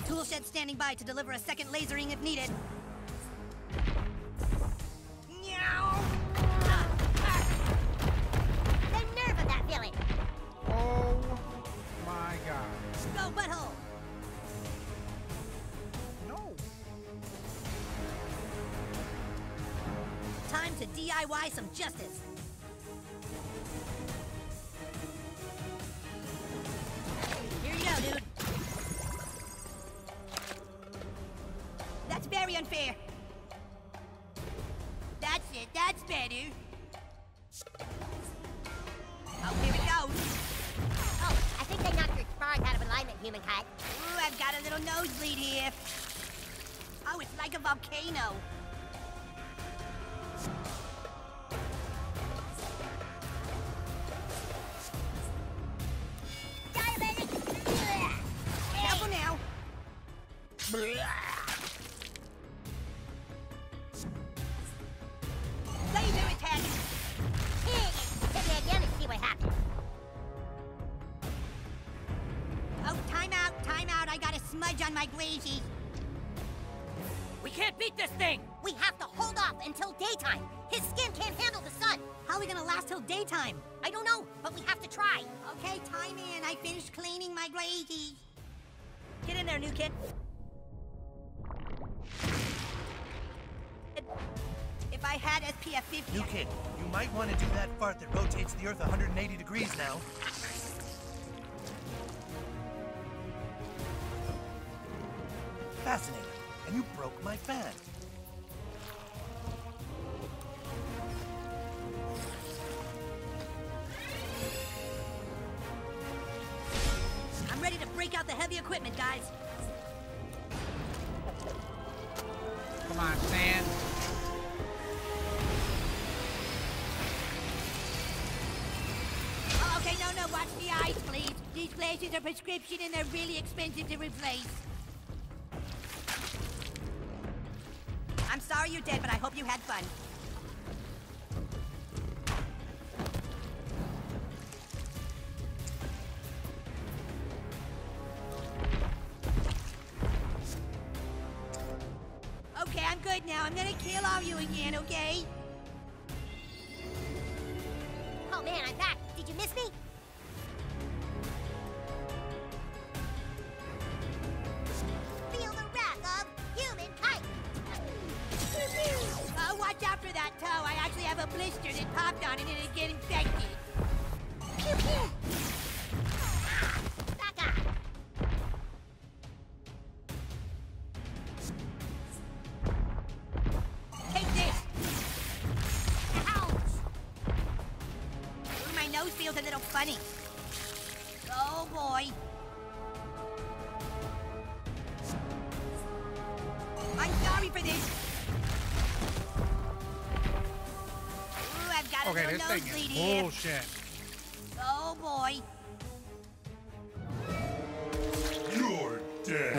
Toolshed standing by to deliver a second lasering if needed. The nerve of that villain! Oh my god. Go, butthole! Time to DIY some justice. Here you go, dude. That's very unfair. That's it, that's better. Oh, here it goes. Oh, I think they knocked your spark out of alignment, Human Kite. Ooh, I've got a little nosebleed here. Oh, it's like a volcano. The Earth 180 degrees now. Fascinating. And you broke my fan. I'm ready to break out the heavy equipment, guys. Come on, fan. No, watch the eyes, please. These glasses are prescription and they're really expensive to replace. I'm sorry you're dead, but I hope you had fun. Okay, I'm good now. I'm gonna kill all you again, okay? Oh man, I'm back. Did you miss me? Feel the wrath of Human Kite! Watch out for that toe. I actually have a blister that popped on it and it's getting infected. Pew, pew. Feels a little funny. Oh boy. I'm sorry for this. Ooh, I've got a little nose bleed here. Bullshit. Oh boy. You're dead.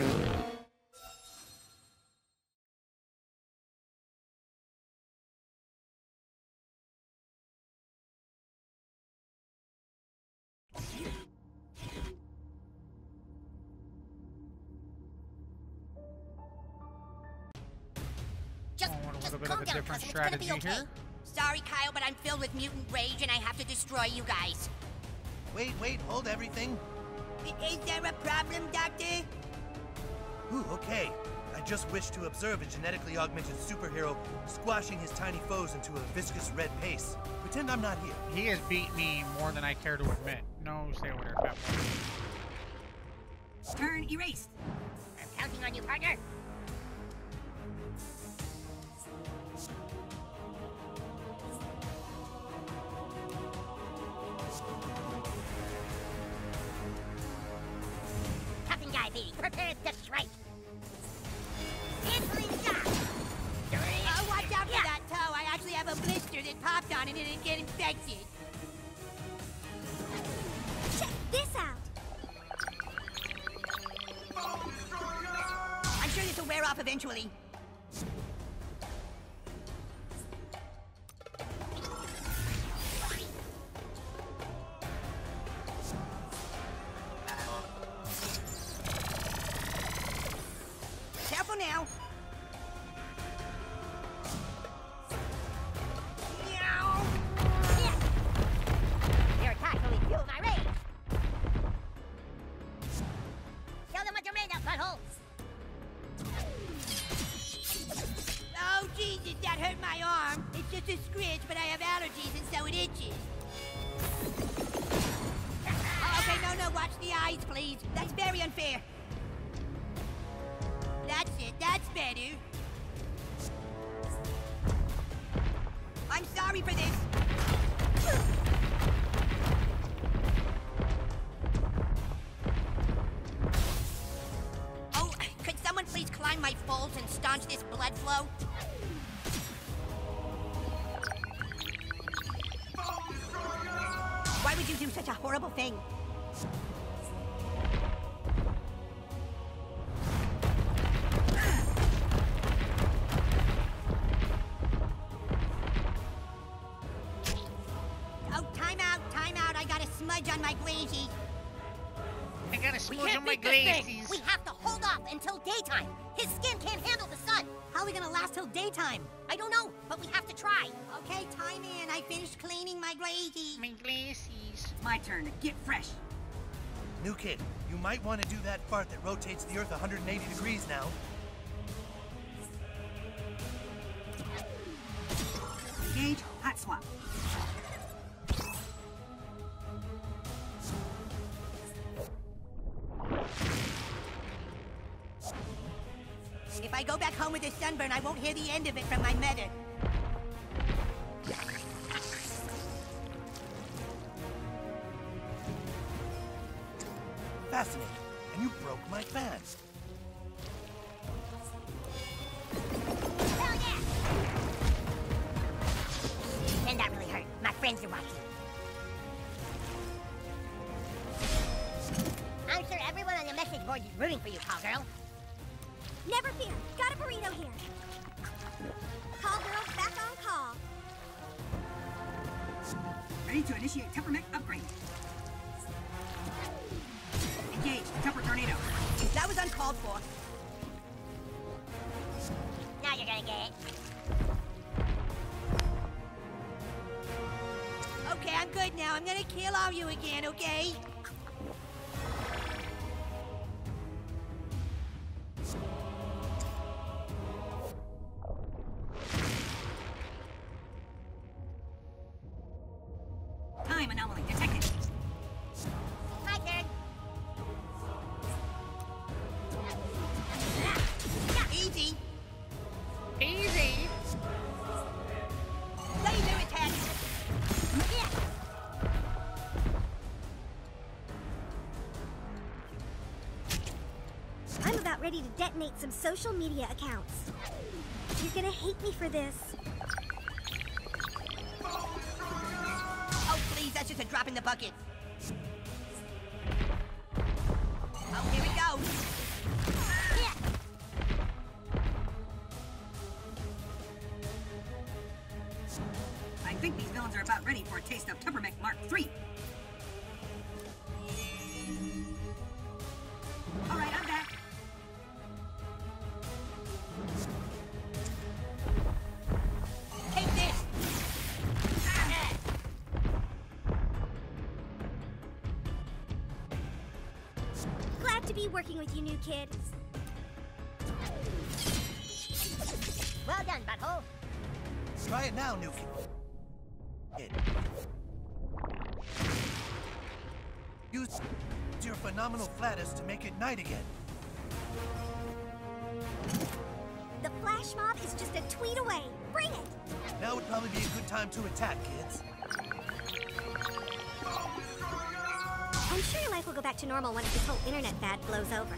Strategy here. Sorry, Kyle, but I'm filled with mutant rage and I have to destroy you guys. Wait, wait, hold everything. Is there a problem, Doctor? Ooh, okay. I just wish to observe a genetically augmented superhero squashing his tiny foes into a viscous red paste. Pretend I'm not here. He has beat me more than I care to admit. No, stay over there, Pep. Turn erased. I'm counting on you, partner. Prepare to strike. Oh, watch out for that toe. I actually have a blister that popped on it and it get infected. Check this out. I'm sure this will wear off eventually. This blood flow. Why would you do such a horrible thing? Oh, time out, time out. I got a smudge on my glazies. I got a smudge on my glazies. We have to hold off until daytime. His skin can't handle the sun. How are we gonna last till daytime? I don't know, but we have to try. Okay, time in. I finished cleaning my glazies. My glazies. My turn to get fresh. New kid, you might want to do that fart that rotates the Earth 180 degrees now. Engage hot swap. If I go back home with a sunburn, I won't hear the end of it from my mother. Fascinating. And you broke my fan. Hell yeah! And that really hurt. My friends are watching. I'm sure everyone on the message board is rooting for you, call girl. Never fear, got a burrito here. Call girls back on call. Ready to initiate temperament upgrade. Engage temper tornado. That was uncalled for. Now you're gonna get it. Okay, I'm good now. I'm gonna kill all you again, okay? Time anomaly detected. My turn. Easy. Easy. Laser attack. Yeah. I'm about ready to detonate some social media accounts. You're gonna hate me for this. Oh, please, that's just a drop in the bucket. Oh, here we go. Yeah. I think these villains are about ready for a taste of Tuppermec Mark III. All right, I'm back. Take this. Ah. Glad to be working with you, new kids. Well done, butthole. Try it now, new kid. Use your phenomenal flatus to make it night again. The flash mob is just a tweet away. Bring it! Now would probably be a good time to attack, kids. I'm sure your life will go back to normal once this whole internet fad blows over.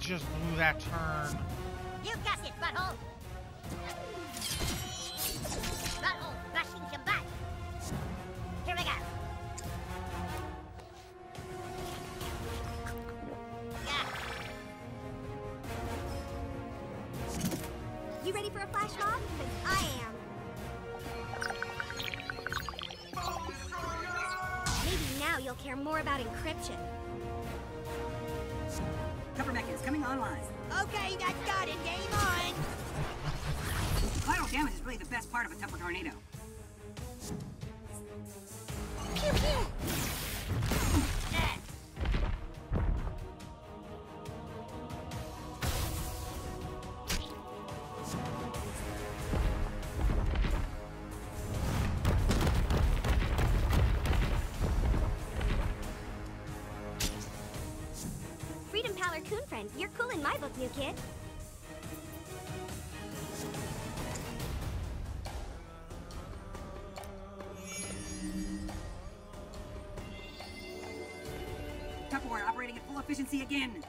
Just blew that turn. You got it, butthole. Butthole bashing your butt. Here we go. Yeah. You ready for a flash mob? I am. Maybe now you'll care more about encryption. Tuppermec is coming online. Okay, that's got it. Game on. Collateral damage is really the best part of a Tupper tornado. Pew pew. Coon friends, you're cool in my book, new kid. Tupperware operating at full efficiency again.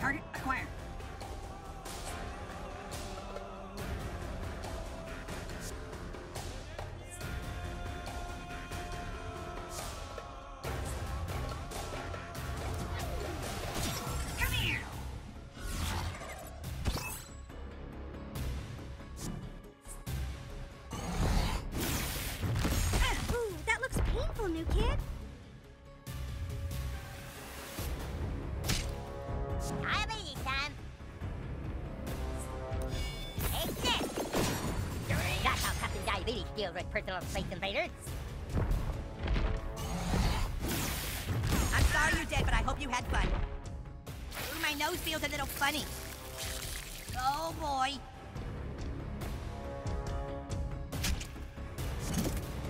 Target acquired. Deal with personal space invaders. I'm sorry you're dead, but I hope you had fun. Ooh, my nose feels a little funny. Oh boy.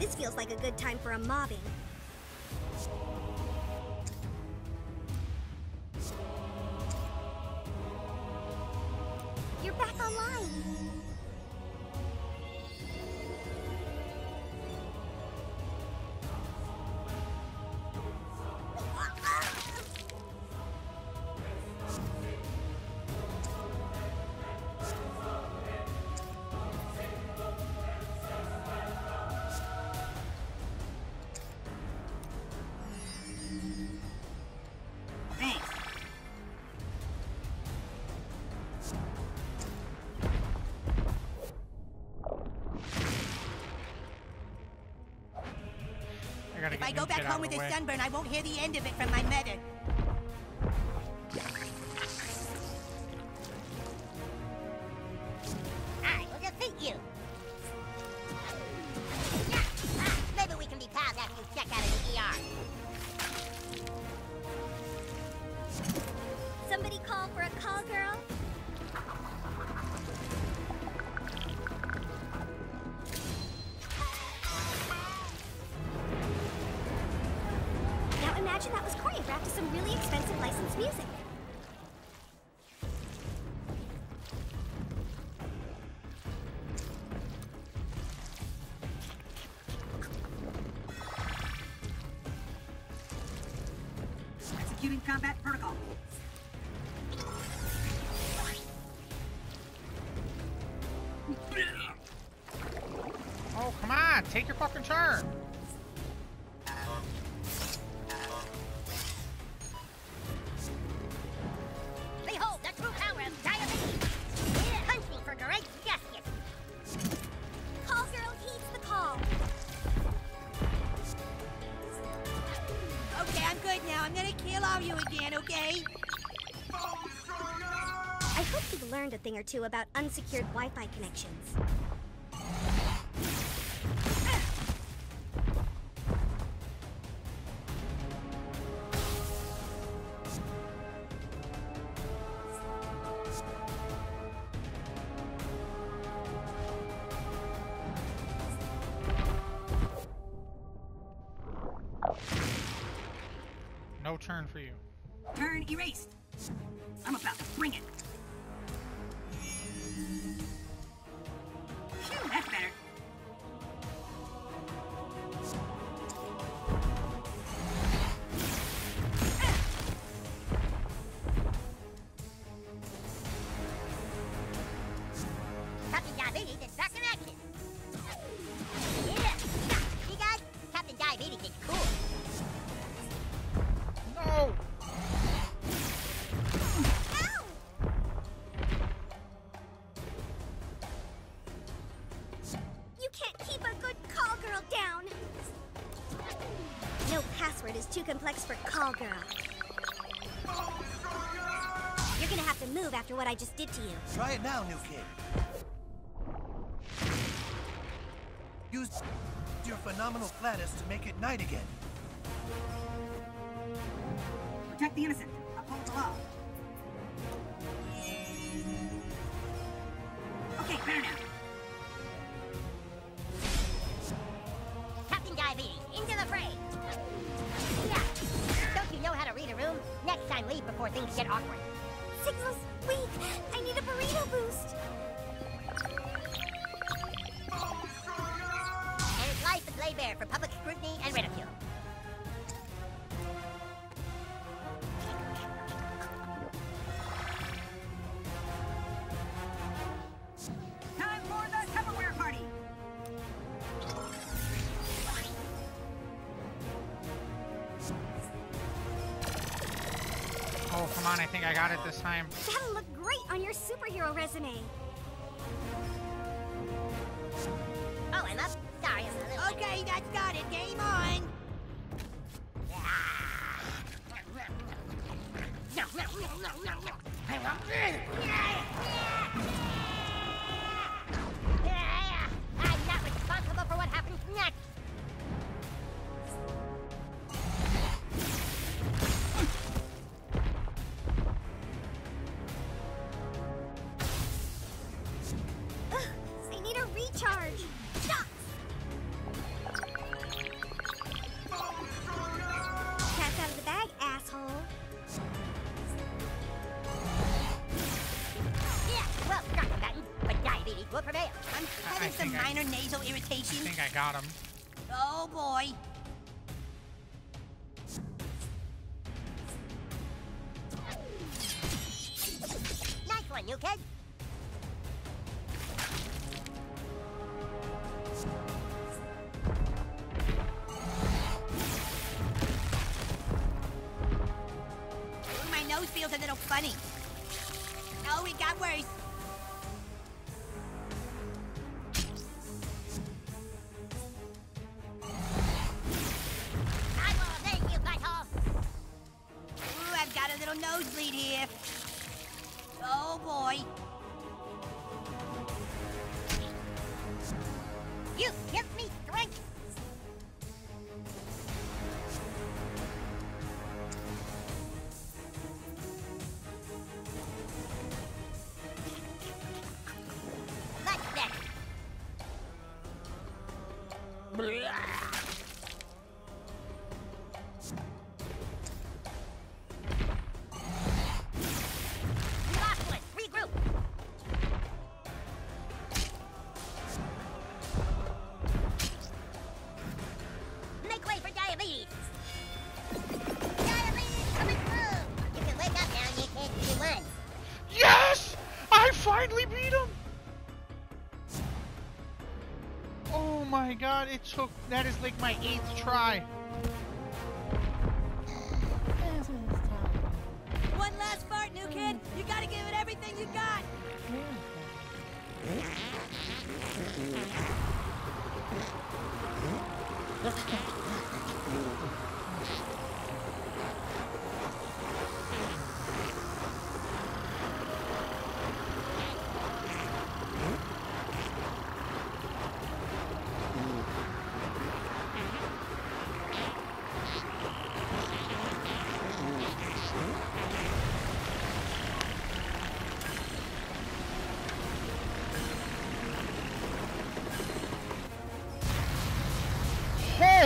This feels like a good time for a mobbing. You're back online. I go back home with a sunburn, I won't hear the end of it from my mother. I will defeat you. Maybe we can be pals after you check out of the ER. Somebody call for a call girl? Imagine that was choreographed to some really expensive licensed music. Executing combat protocol. Oh, come on, take your fucking turn. Thing or two about unsecured Wi-Fi connections. No turn for you. Turn erased. I'm about to bring it. Too complex for call girl. You're gonna have to move after what I just did to you. Try it now, new kid. Use your phenomenal flatus to make it night again. Protect the innocent. Uphold the law. Okay, better now. Captain Diabetes, into the fray. Next time, leave before things get awkward. Signals, wait! I need a burrito boost! And his life is laid bare for public scrutiny and ridicule. Time for the Tupperware party! Oh, come on, I think I got it this time. That'll look great on your superhero resume. Oh, I'm up. Sorry, I'm a little... Okay, that's got it. Game on! I'm not responsible for what happens next! I think I got him. Oh boy. Nice one, you kid. My nose feels a little funny. Oh, it got worse. little nosebleed here. Oh boy. You give me strength. Like that. Blah. It took, that is like my 8th try. One last fart, new kid. You gotta give it everything you got.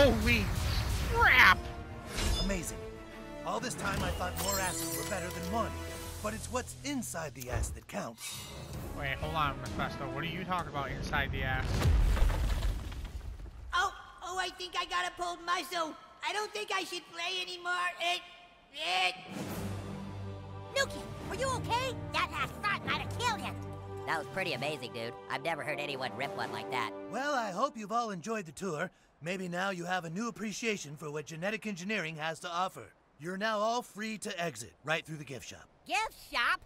Holy crap! Amazing. All this time I thought more asses were better than one, but it's what's inside the ass that counts. Wait, hold on, Mephesto. What are you talking about inside the ass? Oh, I think I got a pulled muscle. I don't think I should play anymore. Nuki, are you okay? That last thought might have killed him. That was pretty amazing, dude. I've never heard anyone rip one like that. Well, I hope you've all enjoyed the tour. Maybe now you have a new appreciation for what genetic engineering has to offer. You're now all free to exit right through the gift shop. Gift shop?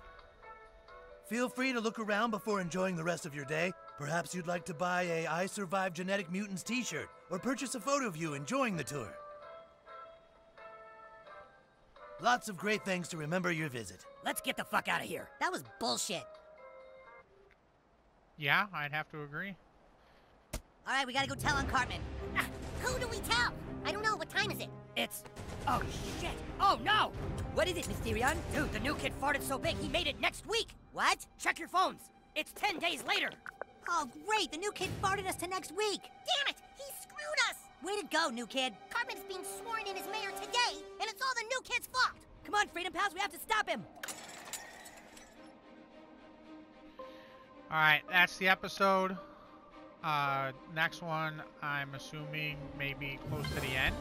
Feel free to look around before enjoying the rest of your day. Perhaps you'd like to buy a I Survived Genetic Mutants t-shirt or purchase a photo of you enjoying the tour. Lots of great things to remember your visit. Let's get the fuck out of here. That was bullshit. Yeah, I'd have to agree. All right, we gotta go tell on Cartman. Who do we tell? I don't know. What time is it? It's... Oh, shit. Oh, no! What is it, Mysterion? Dude, the new kid farted so big he made it next week. What? Check your phones. It's 10 days later. Oh, great. The new kid farted us to next week. Damn it! He screwed us! Way to go, new kid. Cartman's being sworn in as mayor today, and it's all the new kid's fault. Come on, Freedom Pals. We have to stop him. All right, that's the episode. Next one, I'm assuming maybe close to the end,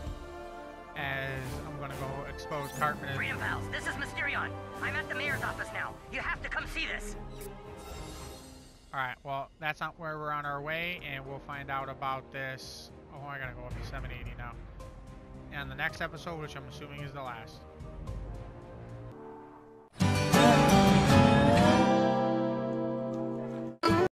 as I'm gonna go expose Cartman. Freedom Pals, this is Mysterion. I'm at the mayor's office now. You have to come see this. All right, well, that's not where we're on our way, and we'll find out about this. Oh, I gotta go up to 780 now. And the next episode, which I'm assuming is the last.